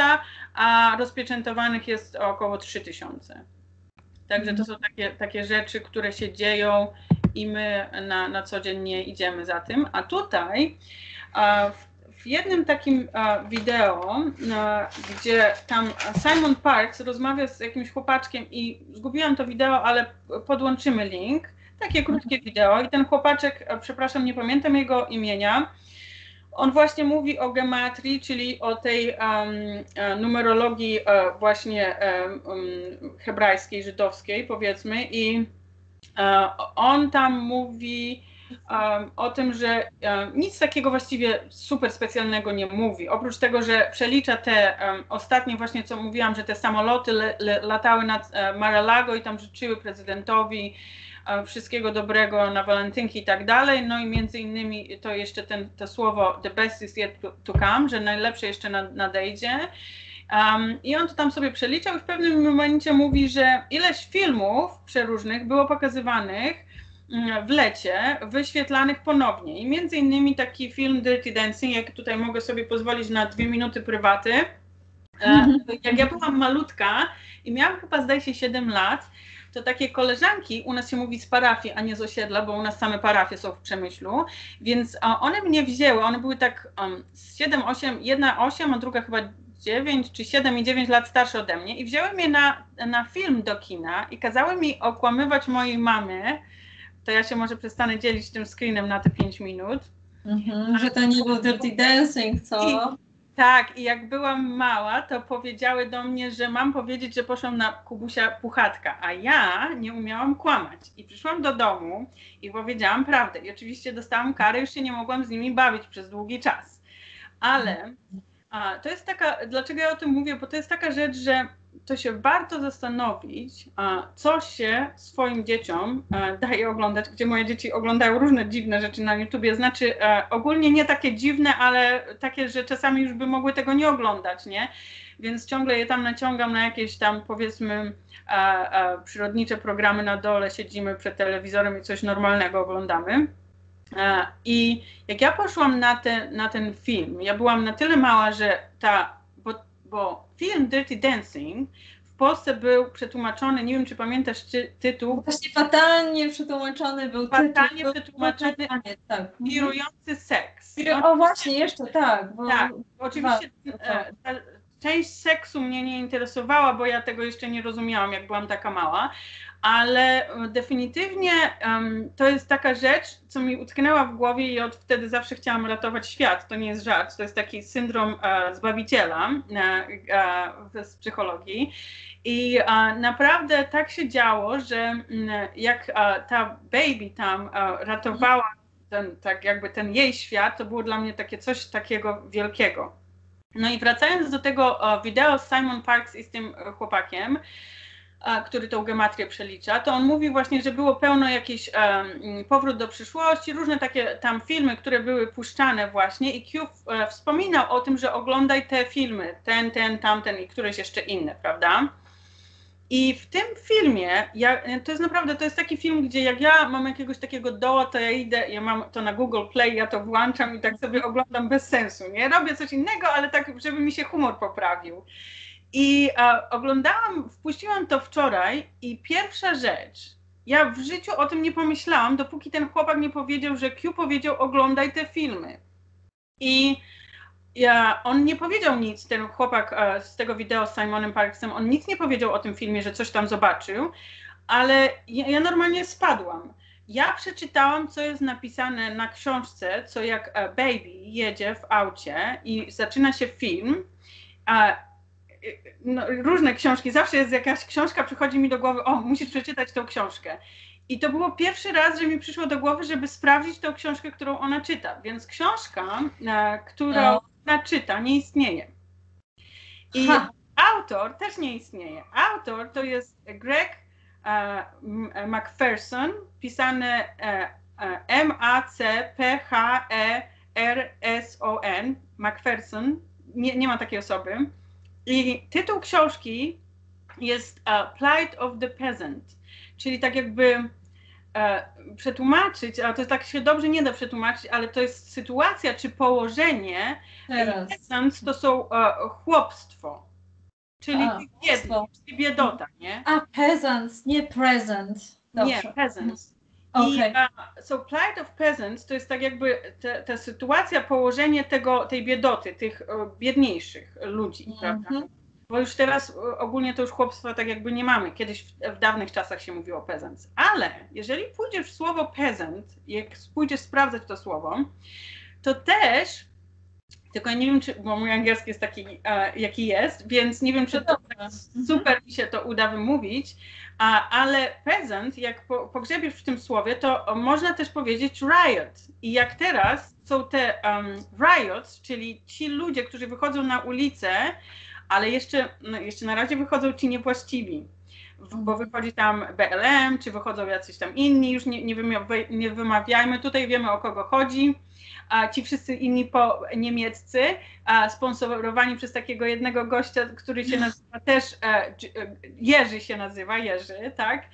a rozpieczętowanych jest około trzy tysiące. Także to są takie, takie rzeczy, które się dzieją i my na, na co dzień nie idziemy za tym. A tutaj w, w jednym takim wideo, gdzie tam Simon Parks rozmawia z jakimś chłopaczkiem i zgubiłam to wideo, ale podłączymy link. Takie krótkie wideo i ten chłopaczek, przepraszam, nie pamiętam jego imienia, on właśnie mówi o gematrii, czyli o tej um, numerologii um, właśnie um, hebrajskiej, żydowskiej powiedzmy i um, on tam mówi um, o tym, że um, nic takiego właściwie super specjalnego nie mówi. Oprócz tego, że przelicza te um, ostatnie właśnie, co mówiłam, że te samoloty le, le, latały nad um, Mar-a-Lago i tam życzyły prezydentowi um, wszystkiego dobrego na walentynki i tak dalej. No i między innymi to jeszcze ten, to słowo the best is yet to come, że najlepsze jeszcze nad, nadejdzie. Um, I on to tam sobie przeliczał i w pewnym momencie mówi, że ileś filmów przeróżnych było pokazywanych w lecie, wyświetlanych ponownie. I między innymi taki film Dirty Dancing, jak tutaj mogę sobie pozwolić na dwie minuty prywaty. Mm-hmm. Jak ja byłam malutka i miałam chyba, zdaje się, siedem lat, to takie koleżanki, u nas się mówi z parafii, a nie z osiedla, bo u nas same parafie są w Przemyślu, więc one mnie wzięły, one były tak um, z siedem, osiem, jedna osiem, a druga chyba dziewięć czy siedem i dziewięć lat starsze ode mnie i wzięły mnie na, na film do kina i kazały mi okłamywać mojej mamy, to ja się może przestanę dzielić tym screenem na te pięć minut. Mhm, że to nie był Dirty Dancing, co? I, tak, i jak byłam mała, to powiedziały do mnie, że mam powiedzieć, że poszłam na Kubusia Puchatka, a ja nie umiałam kłamać. I przyszłam do domu i powiedziałam prawdę. I oczywiście dostałam karę, już się nie mogłam z nimi bawić przez długi czas. Ale... A, to jest taka, dlaczego ja o tym mówię, bo to jest taka rzecz, że to się warto zastanowić, a, co się swoim dzieciom a, daje oglądać, gdzie moje dzieci oglądają różne dziwne rzeczy na YouTubie, znaczy a, ogólnie nie takie dziwne, ale takie, że czasami już by mogły tego nie oglądać, nie? Więc ciągle je tam naciągam na jakieś tam, powiedzmy, a, a, przyrodnicze programy na dole, siedzimy przed telewizorem i coś normalnego oglądamy. I jak ja poszłam na, te, na ten film, ja byłam na tyle mała, że ta, bo, bo film Dirty Dancing w Polsce był przetłumaczony, nie wiem czy pamiętasz czy, tytuł. Właśnie fatalnie przetłumaczony był fatalnie tytuł. Przetłumaczony, tak. Wirujący seks. No, o właśnie, jeszcze tak. Bo... Tak, bo oczywiście tak. Ta, ta część seksu mnie nie interesowała, bo ja tego jeszcze nie rozumiałam, jak byłam taka mała. Ale definitywnie um, to jest taka rzecz, co mi utknęła w głowie i od wtedy zawsze chciałam ratować świat. To nie jest żart, to jest taki syndrom e, zbawiciela e, e, z psychologii. I e, naprawdę tak się działo, że m, jak e, ta baby tam e, ratowała ten, tak jakby ten jej świat, to było dla mnie takie coś takiego wielkiego. No i wracając do tego e, wideo z Simon Parks i z tym chłopakiem, A, który tą gematrię przelicza, to on mówi właśnie, że było pełno jakiś um, powrót do przyszłości, różne takie tam filmy, które były puszczane właśnie i Q e, wspominał o tym, że oglądaj te filmy, ten, ten, tamten i któreś jeszcze inne, prawda? I w tym filmie, ja, to jest naprawdę, to jest taki film, gdzie jak ja mam jakiegoś takiego doła, to ja idę, ja mam to na Google Play, ja to włączam i tak sobie oglądam bez sensu, nie? Robię coś innego, ale tak, żeby mi się humor poprawił. I a, oglądałam, wpuściłam to wczoraj i pierwsza rzecz, ja w życiu o tym nie pomyślałam, dopóki ten chłopak nie powiedział, że Q powiedział oglądaj te filmy. I ja, on nie powiedział nic, ten chłopak a, z tego wideo z Simonem Parksem, on nic nie powiedział o tym filmie, że coś tam zobaczył, ale ja, ja normalnie spadłam. Ja przeczytałam, co jest napisane na książce, co jak a, baby jedzie w aucie i zaczyna się film, a, No, różne książki, zawsze jest jakaś książka, przychodzi mi do głowy, o, musisz przeczytać tą książkę. I to było pierwszy raz, że mi przyszło do głowy, żeby sprawdzić tą książkę, którą ona czyta. Więc książka, e, którą no. ona czyta, nie istnieje. I ha. Autor też nie istnieje. Autor to jest Greg e, McPherson, pisane e, e, M A C P H E R S O N, McPherson, nie, nie ma takiej osoby. I tytuł książki jest uh, Plight of the Peasant, czyli tak jakby uh, przetłumaczyć, a to tak się dobrze nie da przetłumaczyć, ale to jest sytuacja czy położenie, teraz. Peasant to są uh, chłopstwo, czyli a, biedny, czyli biedota, nie? A peasants, nie present. Dobrze. Nie, peasants. I okay. uh, so plight of peasants to jest tak jakby te, ta sytuacja, położenie tego, tej biedoty, tych uh, biedniejszych ludzi, mm-hmm. prawda? Bo już teraz uh, ogólnie to już chłopstwa tak jakby nie mamy. Kiedyś w, w dawnych czasach się mówiło peasants. Ale jeżeli pójdziesz w słowo peasant, jak pójdziesz sprawdzać to słowo, to też Tylko ja nie wiem, czy, bo mój angielski jest taki, a, jaki jest, więc nie wiem, czy to tak super mi się to uda wymówić, a, ale peasant, jak po, pogrzebiesz w tym słowie, to można też powiedzieć riot. I jak teraz są te um, riots, czyli ci ludzie, którzy wychodzą na ulicę, ale jeszcze, no, jeszcze na razie wychodzą ci niewłaściwi. Bo wychodzi tam B L M, czy wychodzą jacyś tam inni, już nie, nie, wymawiaj, nie wymawiajmy, tutaj wiemy, o kogo chodzi. A ci wszyscy inni po niemieccy, a sponsorowani przez takiego jednego gościa, który się nazywa też, e, Jerzy się nazywa, Jerzy, tak?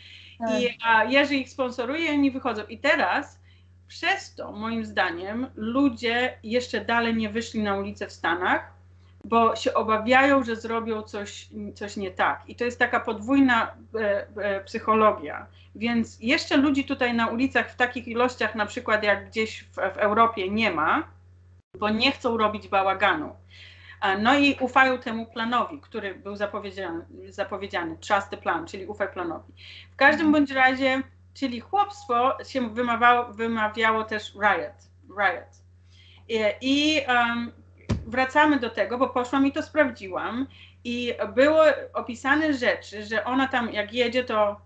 I a Jerzy ich sponsoruje, oni wychodzą. I teraz przez to, moim zdaniem, ludzie jeszcze dalej nie wyszli na ulicę w Stanach, bo się obawiają, że zrobią coś, coś nie tak. I to jest taka podwójna e, e, psychologia. Więc jeszcze ludzi tutaj na ulicach w takich ilościach, na przykład jak gdzieś w, w Europie, nie ma, bo nie chcą robić bałaganu. A, no i ufają temu planowi, który był zapowiedziany, zapowiedziany trust the plan, czyli ufaj planowi. W każdym bądź razie, czyli chłopstwo się wymawiało, wymawiało też riot. riot. I... i um, wracamy do tego, bo poszłam i to sprawdziłam i było opisane rzeczy, że ona tam jak jedzie, to,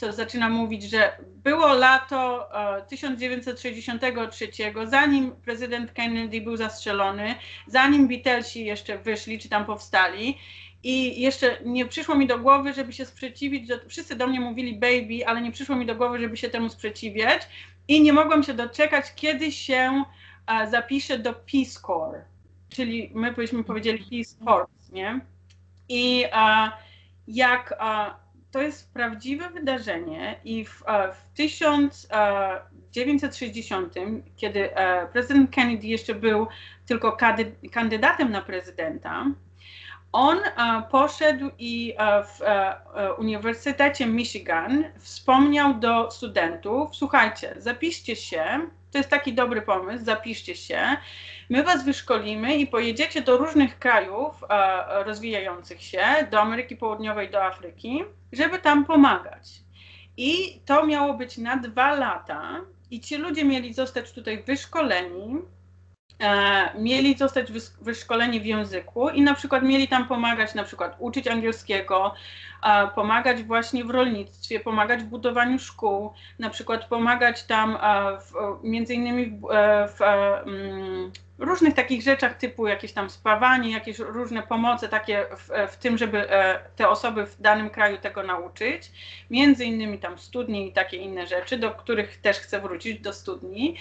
to zaczyna mówić, że było lato uh, tysiąc dziewięćset sześćdziesiątego trzeciego, zanim prezydent Kennedy był zastrzelony, zanim Beatlesi jeszcze wyszli czy tam powstali i jeszcze nie przyszło mi do głowy, żeby się sprzeciwić, że wszyscy do mnie mówili baby, ale nie przyszło mi do głowy, żeby się temu sprzeciwiać i nie mogłam się doczekać, kiedy się uh, zapiszę do Peace Corps. Czyli my byśmy powiedzieli Peace Corps, nie? I a, jak a, to jest prawdziwe wydarzenie i w, a, w tysiąc dziewięćset sześćdziesiątym, kiedy a, prezydent Kennedy jeszcze był tylko kady, kandydatem na prezydenta, on a, poszedł i a, w a, Uniwersytecie Michigan wspomniał do studentów, słuchajcie, zapiszcie się, to jest taki dobry pomysł, zapiszcie się, my was wyszkolimy i pojedziecie do różnych krajów e, rozwijających się, do Ameryki Południowej, do Afryki, żeby tam pomagać. I to miało być na dwa lata i ci ludzie mieli zostać tutaj wyszkoleni, e, mieli zostać wys, wyszkoleni w języku i na przykład mieli tam pomagać, na przykład uczyć angielskiego, e, pomagać właśnie w rolnictwie, pomagać w budowaniu szkół, na przykład pomagać tam e, w, między innymi w, w, w mm, różnych takich rzeczach typu jakieś tam spawanie, jakieś różne pomoce takie w, w tym, żeby e, te osoby w danym kraju tego nauczyć. Między innymi tam studnie i takie inne rzeczy, do których też chcę wrócić, do studni.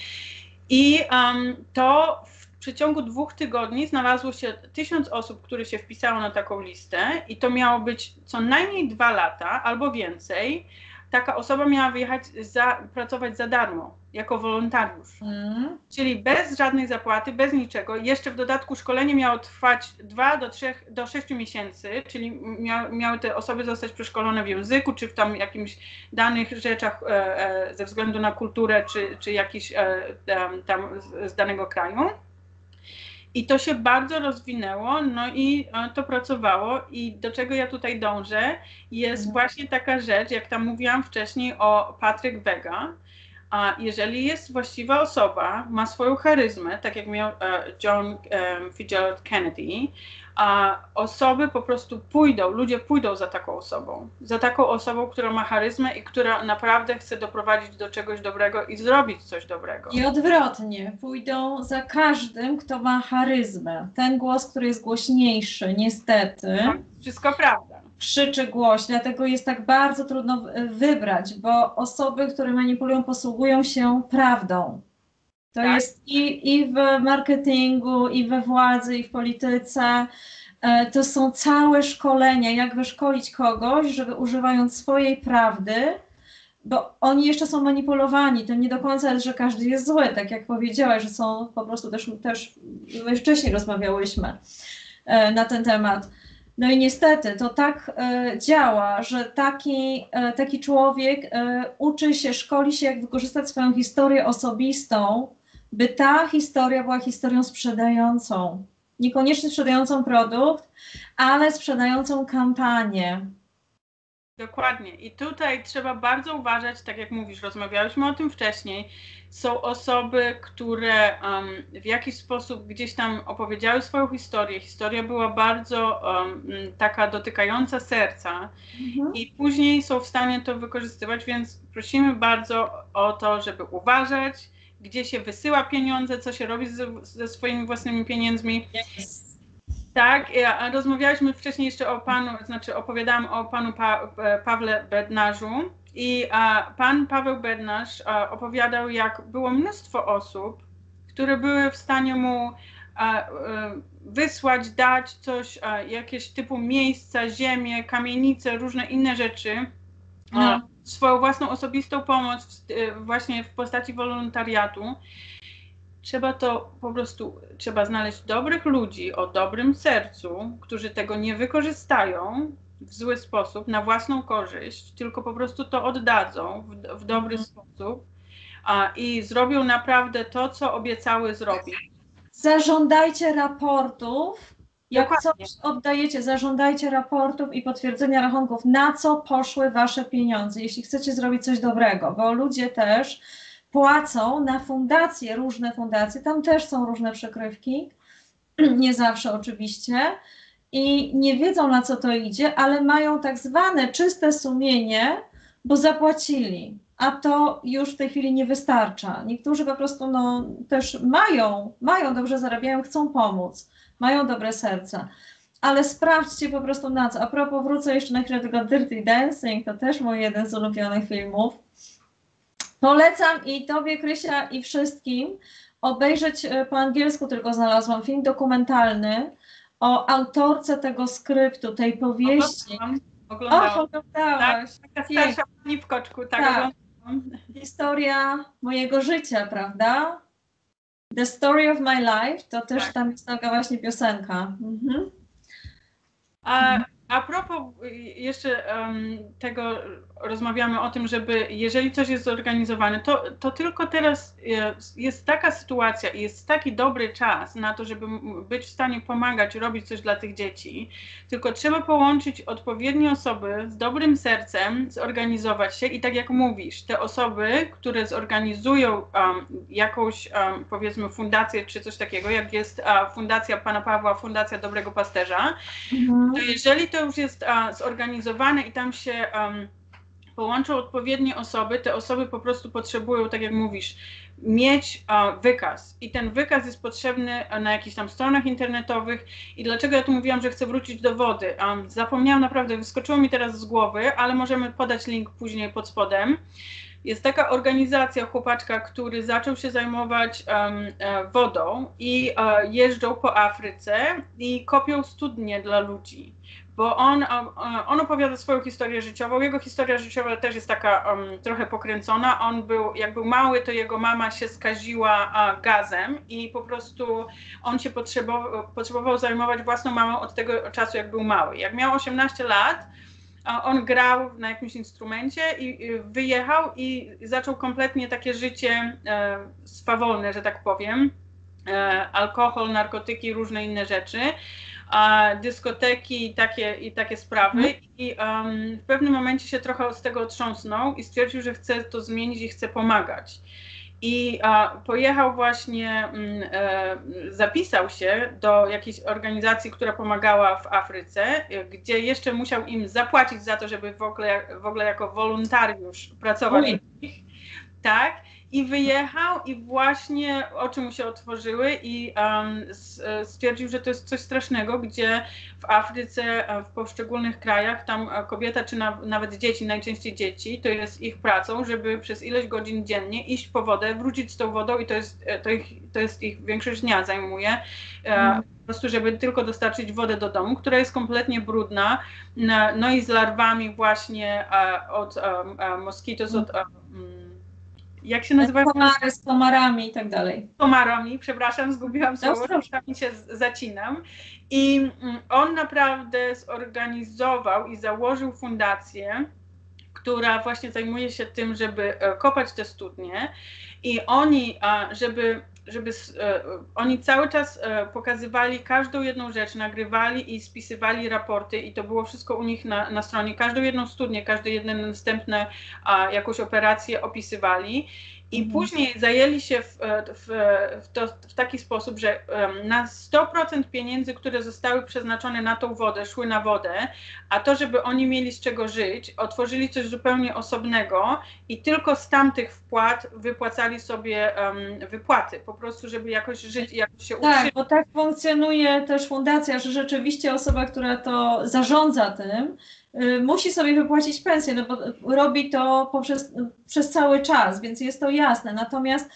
I um, to w przeciągu dwóch tygodni znalazło się tysiąc osób, które się wpisało na taką listę i to miało być co najmniej dwa lata albo więcej. Taka osoba miała wyjechać, za, pracować za darmo, jako wolontariusz. Mm. Czyli bez żadnej zapłaty, bez niczego. Jeszcze w dodatku szkolenie miało trwać dwa do trzech, do sześciu miesięcy, czyli mia, miały te osoby zostać przeszkolone w języku, czy w tam jakimś danych rzeczach e, ze względu na kulturę, czy, czy jakiś e, tam z, z danego kraju. I to się bardzo rozwinęło, no i to pracowało i do czego ja tutaj dążę jest właśnie taka rzecz, jak tam mówiłam wcześniej o Patryk Wega, a jeżeli jest właściwa osoba, ma swoją charyzmę, tak jak miał John Fitzgerald Kennedy, a osoby po prostu pójdą, ludzie pójdą za taką osobą, za taką osobą, która ma charyzmę i która naprawdę chce doprowadzić do czegoś dobrego i zrobić coś dobrego. I odwrotnie, pójdą za każdym, kto ma charyzmę. Ten głos, który jest głośniejszy, niestety. No, wszystko prawda. Krzyczy głośno, dlatego jest tak bardzo trudno wybrać, bo osoby, które manipulują, posługują się prawdą. To tak jest i, i w marketingu, i we władzy, i w polityce. To są całe szkolenia, jak wyszkolić kogoś, żeby używając swojej prawdy, bo oni jeszcze są manipulowani. To nie do końca jest, że każdy jest zły, tak jak powiedziałaś, że są po prostu też, też my wcześniej rozmawiałyśmy na ten temat. No i niestety to tak y, działa, że taki, y, taki człowiek y, uczy się, szkoli się, jak wykorzystać swoją historię osobistą, by ta historia była historią sprzedającą. Niekoniecznie sprzedającą produkt, ale sprzedającą kampanię. Dokładnie. I tutaj trzeba bardzo uważać, tak jak mówisz, rozmawiałyśmy o tym wcześniej. Są osoby, które um, w jakiś sposób gdzieś tam opowiedziały swoją historię. Historia była bardzo um, taka dotykająca serca mhm. i później są w stanie to wykorzystywać, więc prosimy bardzo o to, żeby uważać, gdzie się wysyła pieniądze, co się robi ze, ze swoimi własnymi pieniędzmi. Yes. Tak, ja, rozmawialiśmy wcześniej jeszcze o panu, znaczy opowiadałam o panu pa, Pawle Bednarzu i a, pan Paweł Bednarz a, opowiadał, jak było mnóstwo osób, które były w stanie mu a, a, wysłać, dać coś, a, jakieś typu miejsca, ziemię, kamienice, różne inne rzeczy, no. a, swoją własną osobistą pomoc w, właśnie w postaci wolontariatu. Trzeba to po prostu, trzeba znaleźć dobrych ludzi o dobrym sercu, którzy tego nie wykorzystają w zły sposób, na własną korzyść, tylko po prostu to oddadzą w, w dobry mm. sposób a, i zrobią naprawdę to, co obiecały zrobić. Zażądajcie raportów, jak Dokładnie. Coś oddajecie, zażądajcie raportów i potwierdzenia rachunków, na co poszły wasze pieniądze, jeśli chcecie zrobić coś dobrego, bo ludzie też płacą na fundacje, różne fundacje, tam też są różne przykrywki, nie zawsze oczywiście, i nie wiedzą, na co to idzie, ale mają tak zwane czyste sumienie, bo zapłacili, a to już w tej chwili nie wystarcza. Niektórzy po prostu no, też mają, mają, dobrze zarabiają, chcą pomóc, mają dobre serca. Ale sprawdźcie po prostu na co. A propos, wrócę jeszcze na chwilę tego Dirty Dancing, to też mój jeden z ulubionych filmów. Polecam i tobie, Krysia, i wszystkim obejrzeć po angielsku, tylko znalazłam film dokumentalny o autorce tego skryptu, tej powieści. Oglądałam. Oglądałam. O, oglądałaś. Tak, taka starsza pani w koczku, tak, tak. Oglądałam. Historia mojego życia, prawda? The Story of My Life, to też tak. Tam jest taka właśnie piosenka. Mhm. A... A propos jeszcze um, tego, rozmawiamy o tym, żeby jeżeli coś jest zorganizowane, to, to tylko teraz jest, jest taka sytuacja i jest taki dobry czas na to, żeby być w stanie pomagać, robić coś dla tych dzieci. Tylko trzeba połączyć odpowiednie osoby z dobrym sercem, zorganizować się i tak jak mówisz, te osoby, które zorganizują um, jakąś um, powiedzmy fundację czy coś takiego, jak jest a, Fundacja Pana Pawła, Fundacja Dobrego Pasterza, mhm. to jeżeli to już jest a, zorganizowane i tam się um, połączą odpowiednie osoby, te osoby po prostu potrzebują, tak jak mówisz, mieć a, wykaz i ten wykaz jest potrzebny a, na jakichś tam stronach internetowych i dlaczego ja tu mówiłam, że chcę wrócić do wody. Um, zapomniałam naprawdę, wyskoczyło mi teraz z głowy, ale możemy podać link później pod spodem. Jest taka organizacja chłopaczka, który zaczął się zajmować um, e, wodą i e, jeżdżą po Afryce i kopią studnie dla ludzi. Bo on, on opowiada swoją historię życiową, jego historia życiowa też jest taka um, trochę pokręcona. On był, jak był mały, to jego mama się skaziła a, gazem i po prostu on się potrzebował, potrzebował zajmować własną mamą od tego czasu, jak był mały. Jak miał osiemnaście lat, a, on grał na jakimś instrumencie i, i wyjechał i zaczął kompletnie takie życie e, swawolne, że tak powiem. E, alkohol, narkotyki, różne inne rzeczy. A dyskoteki i takie, i takie sprawy i um, w pewnym momencie się trochę z tego otrząsnął i stwierdził, że chce to zmienić i chce pomagać. I a, pojechał właśnie, m, e, zapisał się do jakiejś organizacji, która pomagała w Afryce, gdzie jeszcze musiał im zapłacić za to, żeby w ogóle, w ogóle jako wolontariusz pracować u nich. Tak. I wyjechał i właśnie oczy mu się otworzyły i um, stwierdził, że to jest coś strasznego, gdzie w Afryce, w poszczególnych krajach, tam kobieta czy na, nawet dzieci, najczęściej dzieci, to jest ich pracą, żeby przez ileś godzin dziennie iść po wodę, wrócić z tą wodą i to jest, to ich, to jest ich większość dnia zajmuje. Mm. Po prostu, żeby tylko dostarczyć wodę do domu, która jest kompletnie brudna, no i z larwami właśnie od moskitos, od... Jak się nazywa? Komary, z komarami i tak dalej. Z komarami, przepraszam, zgubiłam słowo, czasami się zacinam. I on naprawdę zorganizował i założył fundację, która właśnie zajmuje się tym, żeby kopać te studnie i oni, żeby żeby e, oni cały czas e, pokazywali każdą jedną rzecz, nagrywali i spisywali raporty i to było wszystko u nich na, na stronie. Każdą jedną studnię, każde jedne następne a, jakąś operację opisywali. I później zajęli się w, w, w, to, w taki sposób, że um, na sto procent pieniędzy, które zostały przeznaczone na tą wodę, szły na wodę, a to, żeby oni mieli z czego żyć, otworzyli coś zupełnie osobnego i tylko z tamtych wpłat wypłacali sobie um, wypłaty, po prostu, żeby jakoś żyć i jakoś się utrzymać. Tak, bo tak funkcjonuje też fundacja, że rzeczywiście osoba, która to zarządza tym, musi sobie wypłacić pensję, no bo robi to poprzez, przez cały czas, więc jest to jasne. Natomiast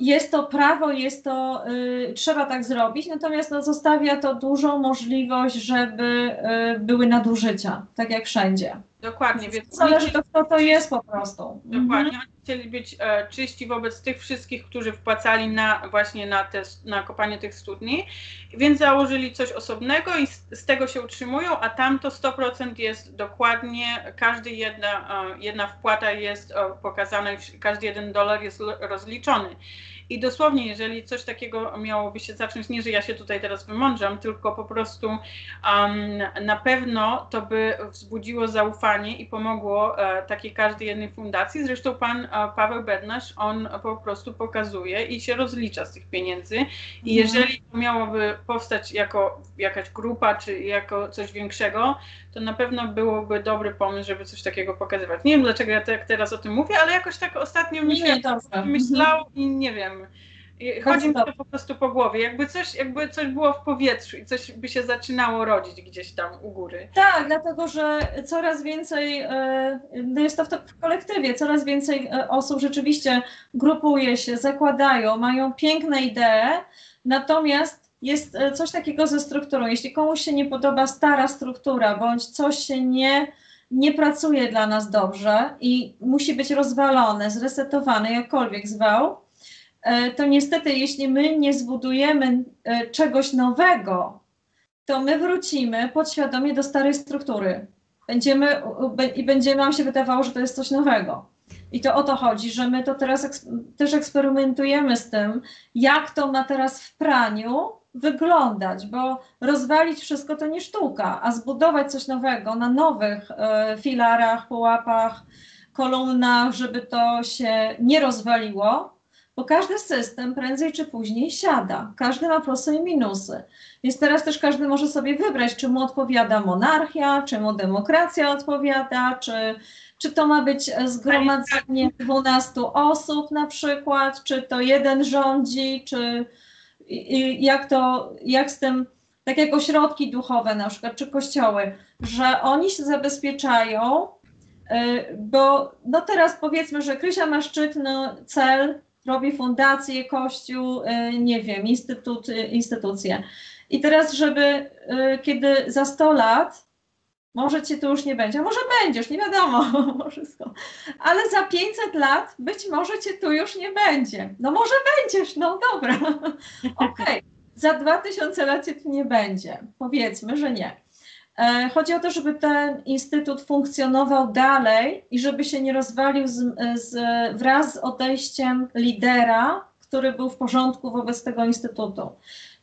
jest to prawo, jest to, y, trzeba tak zrobić, natomiast no, zostawia to dużą możliwość, żeby y, były nadużycia, tak jak wszędzie. Dokładnie. Więc zależy to, kto to jest po prostu. Dokładnie. Mhm. Oni chcieli być e, czyści wobec tych wszystkich, którzy wpłacali na właśnie na, te, na kopanie tych studni, więc założyli coś osobnego i z, z tego się utrzymują, a tamto sto procent jest dokładnie, każdy jedna, e, jedna wpłata jest e, pokazana, każdy jeden dolar jest rozliczony. I dosłownie, jeżeli coś takiego miałoby się zacząć, nie że ja się tutaj teraz wymądrzam, tylko po prostu um, na pewno to by wzbudziło zaufanie i pomogło e, takiej każdej jednej fundacji. Zresztą pan e, Paweł Bednarz, on po prostu pokazuje i się rozlicza z tych pieniędzy. I jeżeli to miałoby powstać jako jakaś grupa czy jako coś większego, to na pewno byłoby dobry pomysł, żeby coś takiego pokazywać. Nie wiem, dlaczego ja tak teraz o tym mówię, ale jakoś tak ostatnio mi się myślał i nie wiem. Chodzi mi to po prostu po głowie, jakby coś, jakby coś było w powietrzu i coś by się zaczynało rodzić gdzieś tam u góry. Tak, dlatego że coraz więcej, no jest to w kolektywie, coraz więcej osób rzeczywiście grupuje się, zakładają, mają piękne idee, natomiast jest coś takiego ze strukturą. Jeśli komuś się nie podoba stara struktura, bądź coś się nie... nie pracuje dla nas dobrze i musi być rozwalone, zresetowane, jakkolwiek zwał, to niestety jeśli my nie zbudujemy czegoś nowego, to my wrócimy podświadomie do starej struktury. Będziemy, i będzie nam się wydawało, że to jest coś nowego. I to o to chodzi, że my to teraz eks- też eksperymentujemy z tym, jak to ma teraz w praniu wyglądać, bo rozwalić wszystko to nie sztuka, a zbudować coś nowego na nowych y, filarach, pułapach, kolumnach, żeby to się nie rozwaliło, bo każdy system prędzej czy później siada. Każdy ma plusy i minusy. Więc teraz też każdy może sobie wybrać, czy mu odpowiada monarchia, czy mu demokracja odpowiada, czy, czy to ma być zgromadzenie dwunastu osób na przykład, czy to jeden rządzi, czy... I jak to, jak z tym, tak jak ośrodki duchowe na przykład, czy kościoły, że oni się zabezpieczają, bo no teraz powiedzmy, że Krysia ma szczytny cel, robi fundację, kościół, nie wiem, instytut, instytucje. I teraz, żeby kiedy za sto lat, może cię tu już nie będzie, a może będziesz, nie wiadomo, wszystko. Ale za pięćset lat być może cię tu już nie będzie. No może będziesz, no dobra. Okej, okay. Za dwa tysiące lat cię tu nie będzie. Powiedzmy, że nie. E, chodzi o to, żeby ten instytut funkcjonował dalej i żeby się nie rozwalił z, z, wraz z odejściem lidera, który był w porządku wobec tego instytutu.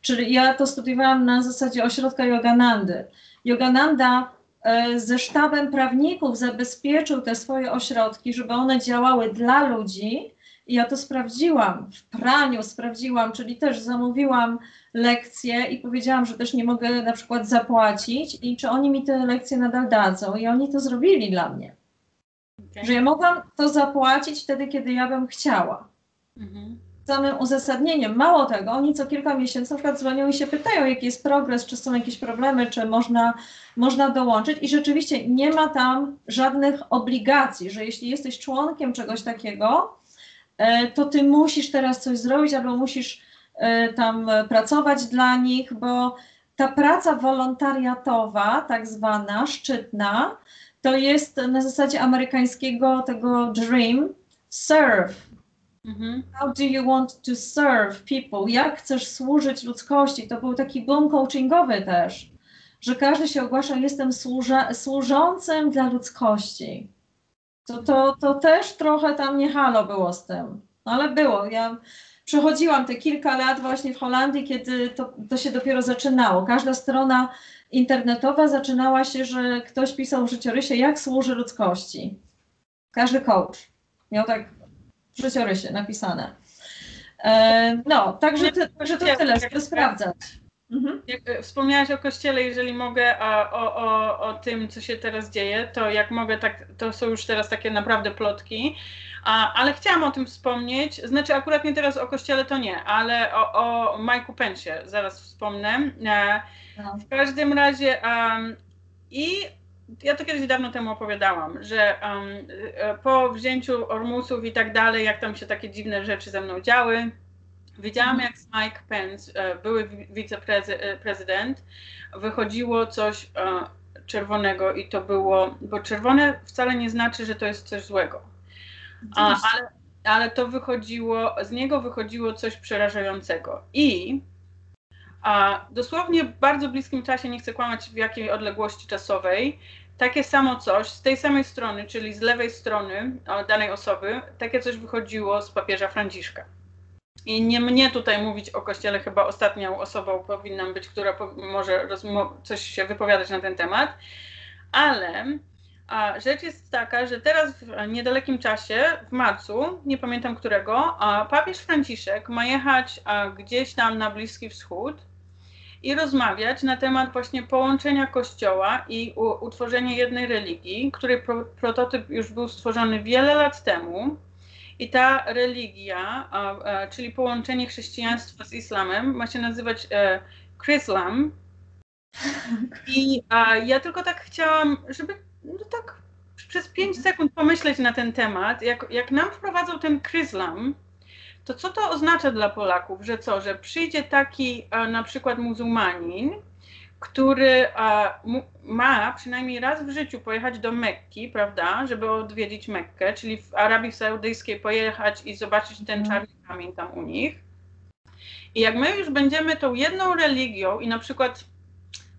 Czyli ja to studiowałam na zasadzie ośrodka Joganandy. Jogananda ze sztabem prawników zabezpieczył te swoje ośrodki, żeby one działały dla ludzi i ja to sprawdziłam, w praniu sprawdziłam, czyli też zamówiłam lekcje i powiedziałam, że też nie mogę na przykład zapłacić i czy oni mi te lekcje nadal dadzą i oni to zrobili dla mnie, okay. Że ja mogłam to zapłacić wtedy, kiedy ja bym chciała. Mhm. Samym uzasadnieniem. Mało tego, oni co kilka miesięcy na przykład dzwonią i się pytają, jaki jest progres, czy są jakieś problemy, czy można, można dołączyć i rzeczywiście nie ma tam żadnych obligacji, że jeśli jesteś członkiem czegoś takiego, to ty musisz teraz coś zrobić albo musisz tam pracować dla nich, bo ta praca wolontariatowa, tak zwana, szczytna, to jest na zasadzie amerykańskiego tego dream serve. Mm-hmm. How do you want to serve people? Jak chcesz służyć ludzkości? To był taki boom coachingowy też, że każdy się ogłasza, jestem służa- służącym dla ludzkości. To, to, to też trochę tam nie halo było z tym, ale było. Ja przechodziłam te kilka lat właśnie w Holandii, kiedy to, to się dopiero zaczynało. Każda strona internetowa zaczynała się, że ktoś pisał w życiorysie, jak służy ludzkości. Każdy coach miał tak w życiorysie napisane. E, no, także, ty, także to tyle, żeby sprawdzać. Mhm. Jak wspomniałaś o kościele, jeżeli mogę, a o, o, o tym, co się teraz dzieje, to jak mogę, tak, to są już teraz takie naprawdę plotki, a, ale chciałam o tym wspomnieć, znaczy akurat nie teraz o kościele to nie, ale o, o Mike'u Pence'ie zaraz wspomnę. W każdym razie um, i ja to kiedyś dawno temu opowiadałam, że um, po wzięciu Ormusów i tak dalej, jak tam się takie dziwne rzeczy ze mną działy, widziałam, jak Mike Pence, były wiceprezydent, wychodziło coś czerwonego i to było, bo czerwone wcale nie znaczy, że to jest coś złego, A, ale, ale to wychodziło, z niego wychodziło coś przerażającego i a, dosłownie w bardzo bliskim czasie, nie chcę kłamać w jakiej odległości czasowej, takie samo coś z tej samej strony, czyli z lewej strony danej osoby, takie coś wychodziło z papieża Franciszka. I nie mnie tutaj mówić o kościele, chyba ostatnią osobą powinnam być, która po, może coś się wypowiadać na ten temat, ale a, rzecz jest taka, że teraz w niedalekim czasie, w marcu, nie pamiętam którego, a, papież Franciszek ma jechać a, gdzieś tam na Bliski Wschód i rozmawiać na temat właśnie połączenia kościoła i u, utworzenia jednej religii, której pro, prototyp już był stworzony wiele lat temu. I ta religia, a, a, czyli połączenie chrześcijaństwa z islamem, ma się nazywać e, Kryzlam. I a, ja tylko tak chciałam, żeby no tak przez pięć sekund pomyśleć na ten temat. Jak, jak nam wprowadzą ten Kryzlam, to co to oznacza dla Polaków? Że co, że przyjdzie taki a, na przykład muzułmanin, który a, mu, ma przynajmniej raz w życiu pojechać do Mekki, prawda, żeby odwiedzić Mekkę, czyli w Arabii Saudyjskiej pojechać i zobaczyć ten czarny kamień tam u nich. I jak my już będziemy tą jedną religią i na przykład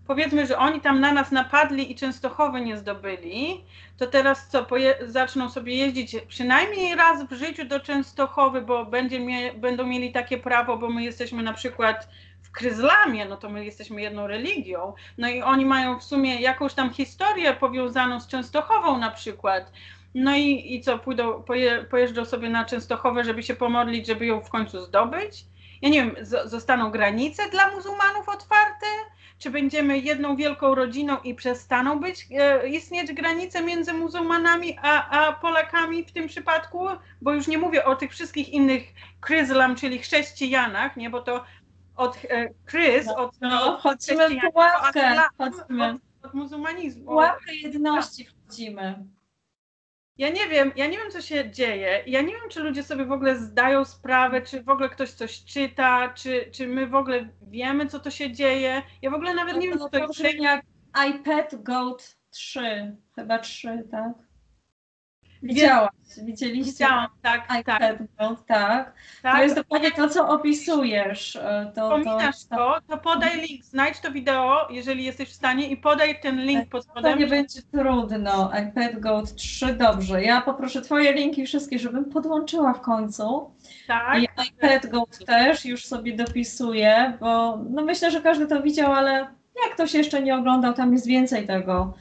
powiedzmy, że oni tam na nas napadli i Częstochowy nie zdobyli, to teraz co, poje- zaczną sobie jeździć przynajmniej raz w życiu do Częstochowy, bo będzie mie- będą mieli takie prawo, bo my jesteśmy na przykład Kryzlamie, no to my jesteśmy jedną religią, no i oni mają w sumie jakąś tam historię powiązaną z Częstochową na przykład, no i, i co, pójdą, poje, pojeżdżą sobie na Częstochowę, żeby się pomodlić, żeby ją w końcu zdobyć? Ja nie wiem, z, zostaną granice dla muzułmanów otwarte? Czy będziemy jedną wielką rodziną i przestaną być, e, istnieć granice między muzułmanami a, a Polakami w tym przypadku? Bo już nie mówię o tych wszystkich innych Kryzlam, czyli chrześcijanach, nie, bo to od e, Kryz, no, od, no, od chrześcijaństwa, pułapkę, od, od, od muzułmanizmu. Pułapkę jedności wchodzimy. Ja nie wiem, ja nie wiem, co się dzieje. Ja nie wiem, czy ludzie sobie w ogóle zdają sprawę, czy w ogóle ktoś coś czyta, czy, czy my w ogóle wiemy, co to się dzieje. Ja w ogóle nawet no, nie wiem, co to jest. Się... jak iPad Gold trzy, chyba trzy, tak? Widziałaś, widzieliście? Widziałam, tak, tak, tak. tak. To jest dokładnie to, co opisujesz. To, Pominasz to, to, to podaj link, znajdź to wideo, jeżeli jesteś w stanie i podaj ten link pod spodem. To nie będzie trudno, iPad Gold trzy, dobrze. Ja poproszę twoje linki wszystkie, żebym podłączyła w końcu. Tak. I iPad Gold też już sobie dopisuję, bo no myślę, że każdy to widział, ale jak ktoś jeszcze nie oglądał, tam jest więcej tego.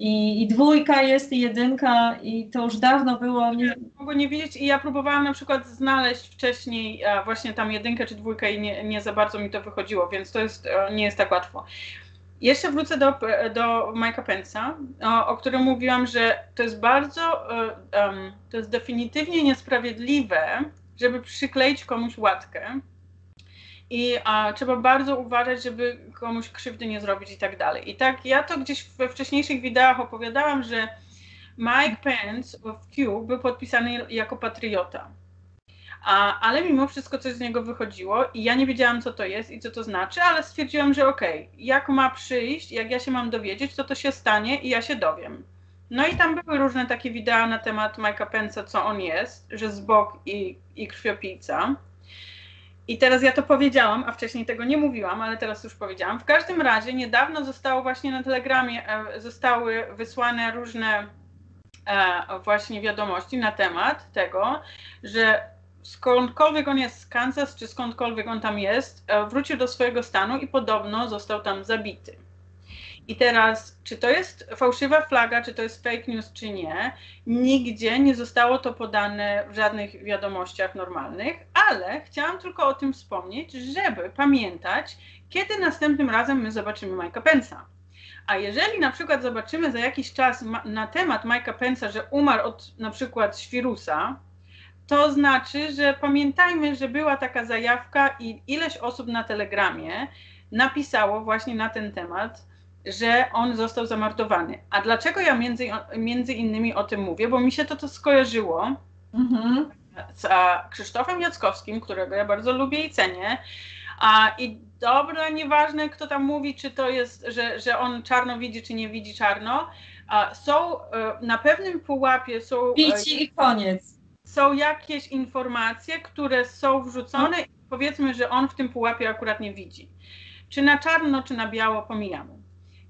I, I dwójka jest, i jedynka, i to już dawno było. Nie... Ja mogę nie widzieć i ja próbowałam na przykład znaleźć wcześniej właśnie tam jedynkę czy dwójkę i nie, nie za bardzo mi to wychodziło, więc to jest, nie jest tak łatwo. Jeszcze wrócę do, do Mike'a Pence'a, o, o którym mówiłam, że to jest bardzo, um, to jest definitywnie niesprawiedliwe, żeby przykleić komuś łatkę. I a, trzeba bardzo uważać, żeby komuś krzywdy nie zrobić i tak dalej. I tak ja to gdzieś we wcześniejszych wideach opowiadałam, że Mike Pence w Q był podpisany jako patriota. A, ale mimo wszystko coś z niego wychodziło i ja nie wiedziałam, co to jest i co to znaczy, ale stwierdziłam, że okej, okay, jak ma przyjść, jak ja się mam dowiedzieć, to to się stanie i ja się dowiem. No i tam były różne takie wideo na temat Mike'a Pence'a, co on jest, że zbok i, i krwiopijca. I teraz ja to powiedziałam, a wcześniej tego nie mówiłam, ale teraz już powiedziałam. W każdym razie niedawno zostało właśnie na Telegramie, zostały wysłane różne właśnie wiadomości na temat tego, że skądkolwiek on jest z Kansas, czy skądkolwiek on tam jest, wrócił do swojego stanu i podobno został tam zabity. I teraz, czy to jest fałszywa flaga, czy to jest fake news, czy nie, nigdzie nie zostało to podane w żadnych wiadomościach normalnych, ale chciałam tylko o tym wspomnieć, żeby pamiętać, kiedy następnym razem my zobaczymy Mike'a Pence'a. A jeżeli na przykład zobaczymy za jakiś czas na temat Mike'a Pence'a, że umarł od na przykład świrusa, to znaczy, że pamiętajmy, że była taka zajawka i ileś osób na Telegramie napisało właśnie na ten temat, że on został zamordowany. A dlaczego ja między, między innymi o tym mówię? Bo mi się to, to skojarzyło mm-hmm. z a, Krzysztofem Jackowskim, którego ja bardzo lubię i cenię. A, I dobra, nieważne kto tam mówi, czy to jest, że, że on czarno widzi, czy nie widzi czarno. A, są e, na pewnym pułapie, są... Bici i koniec. Są jakieś informacje, które są wrzucone no. i powiedzmy, że on w tym pułapie akurat nie widzi. Czy na czarno, czy na biało, pomijamy.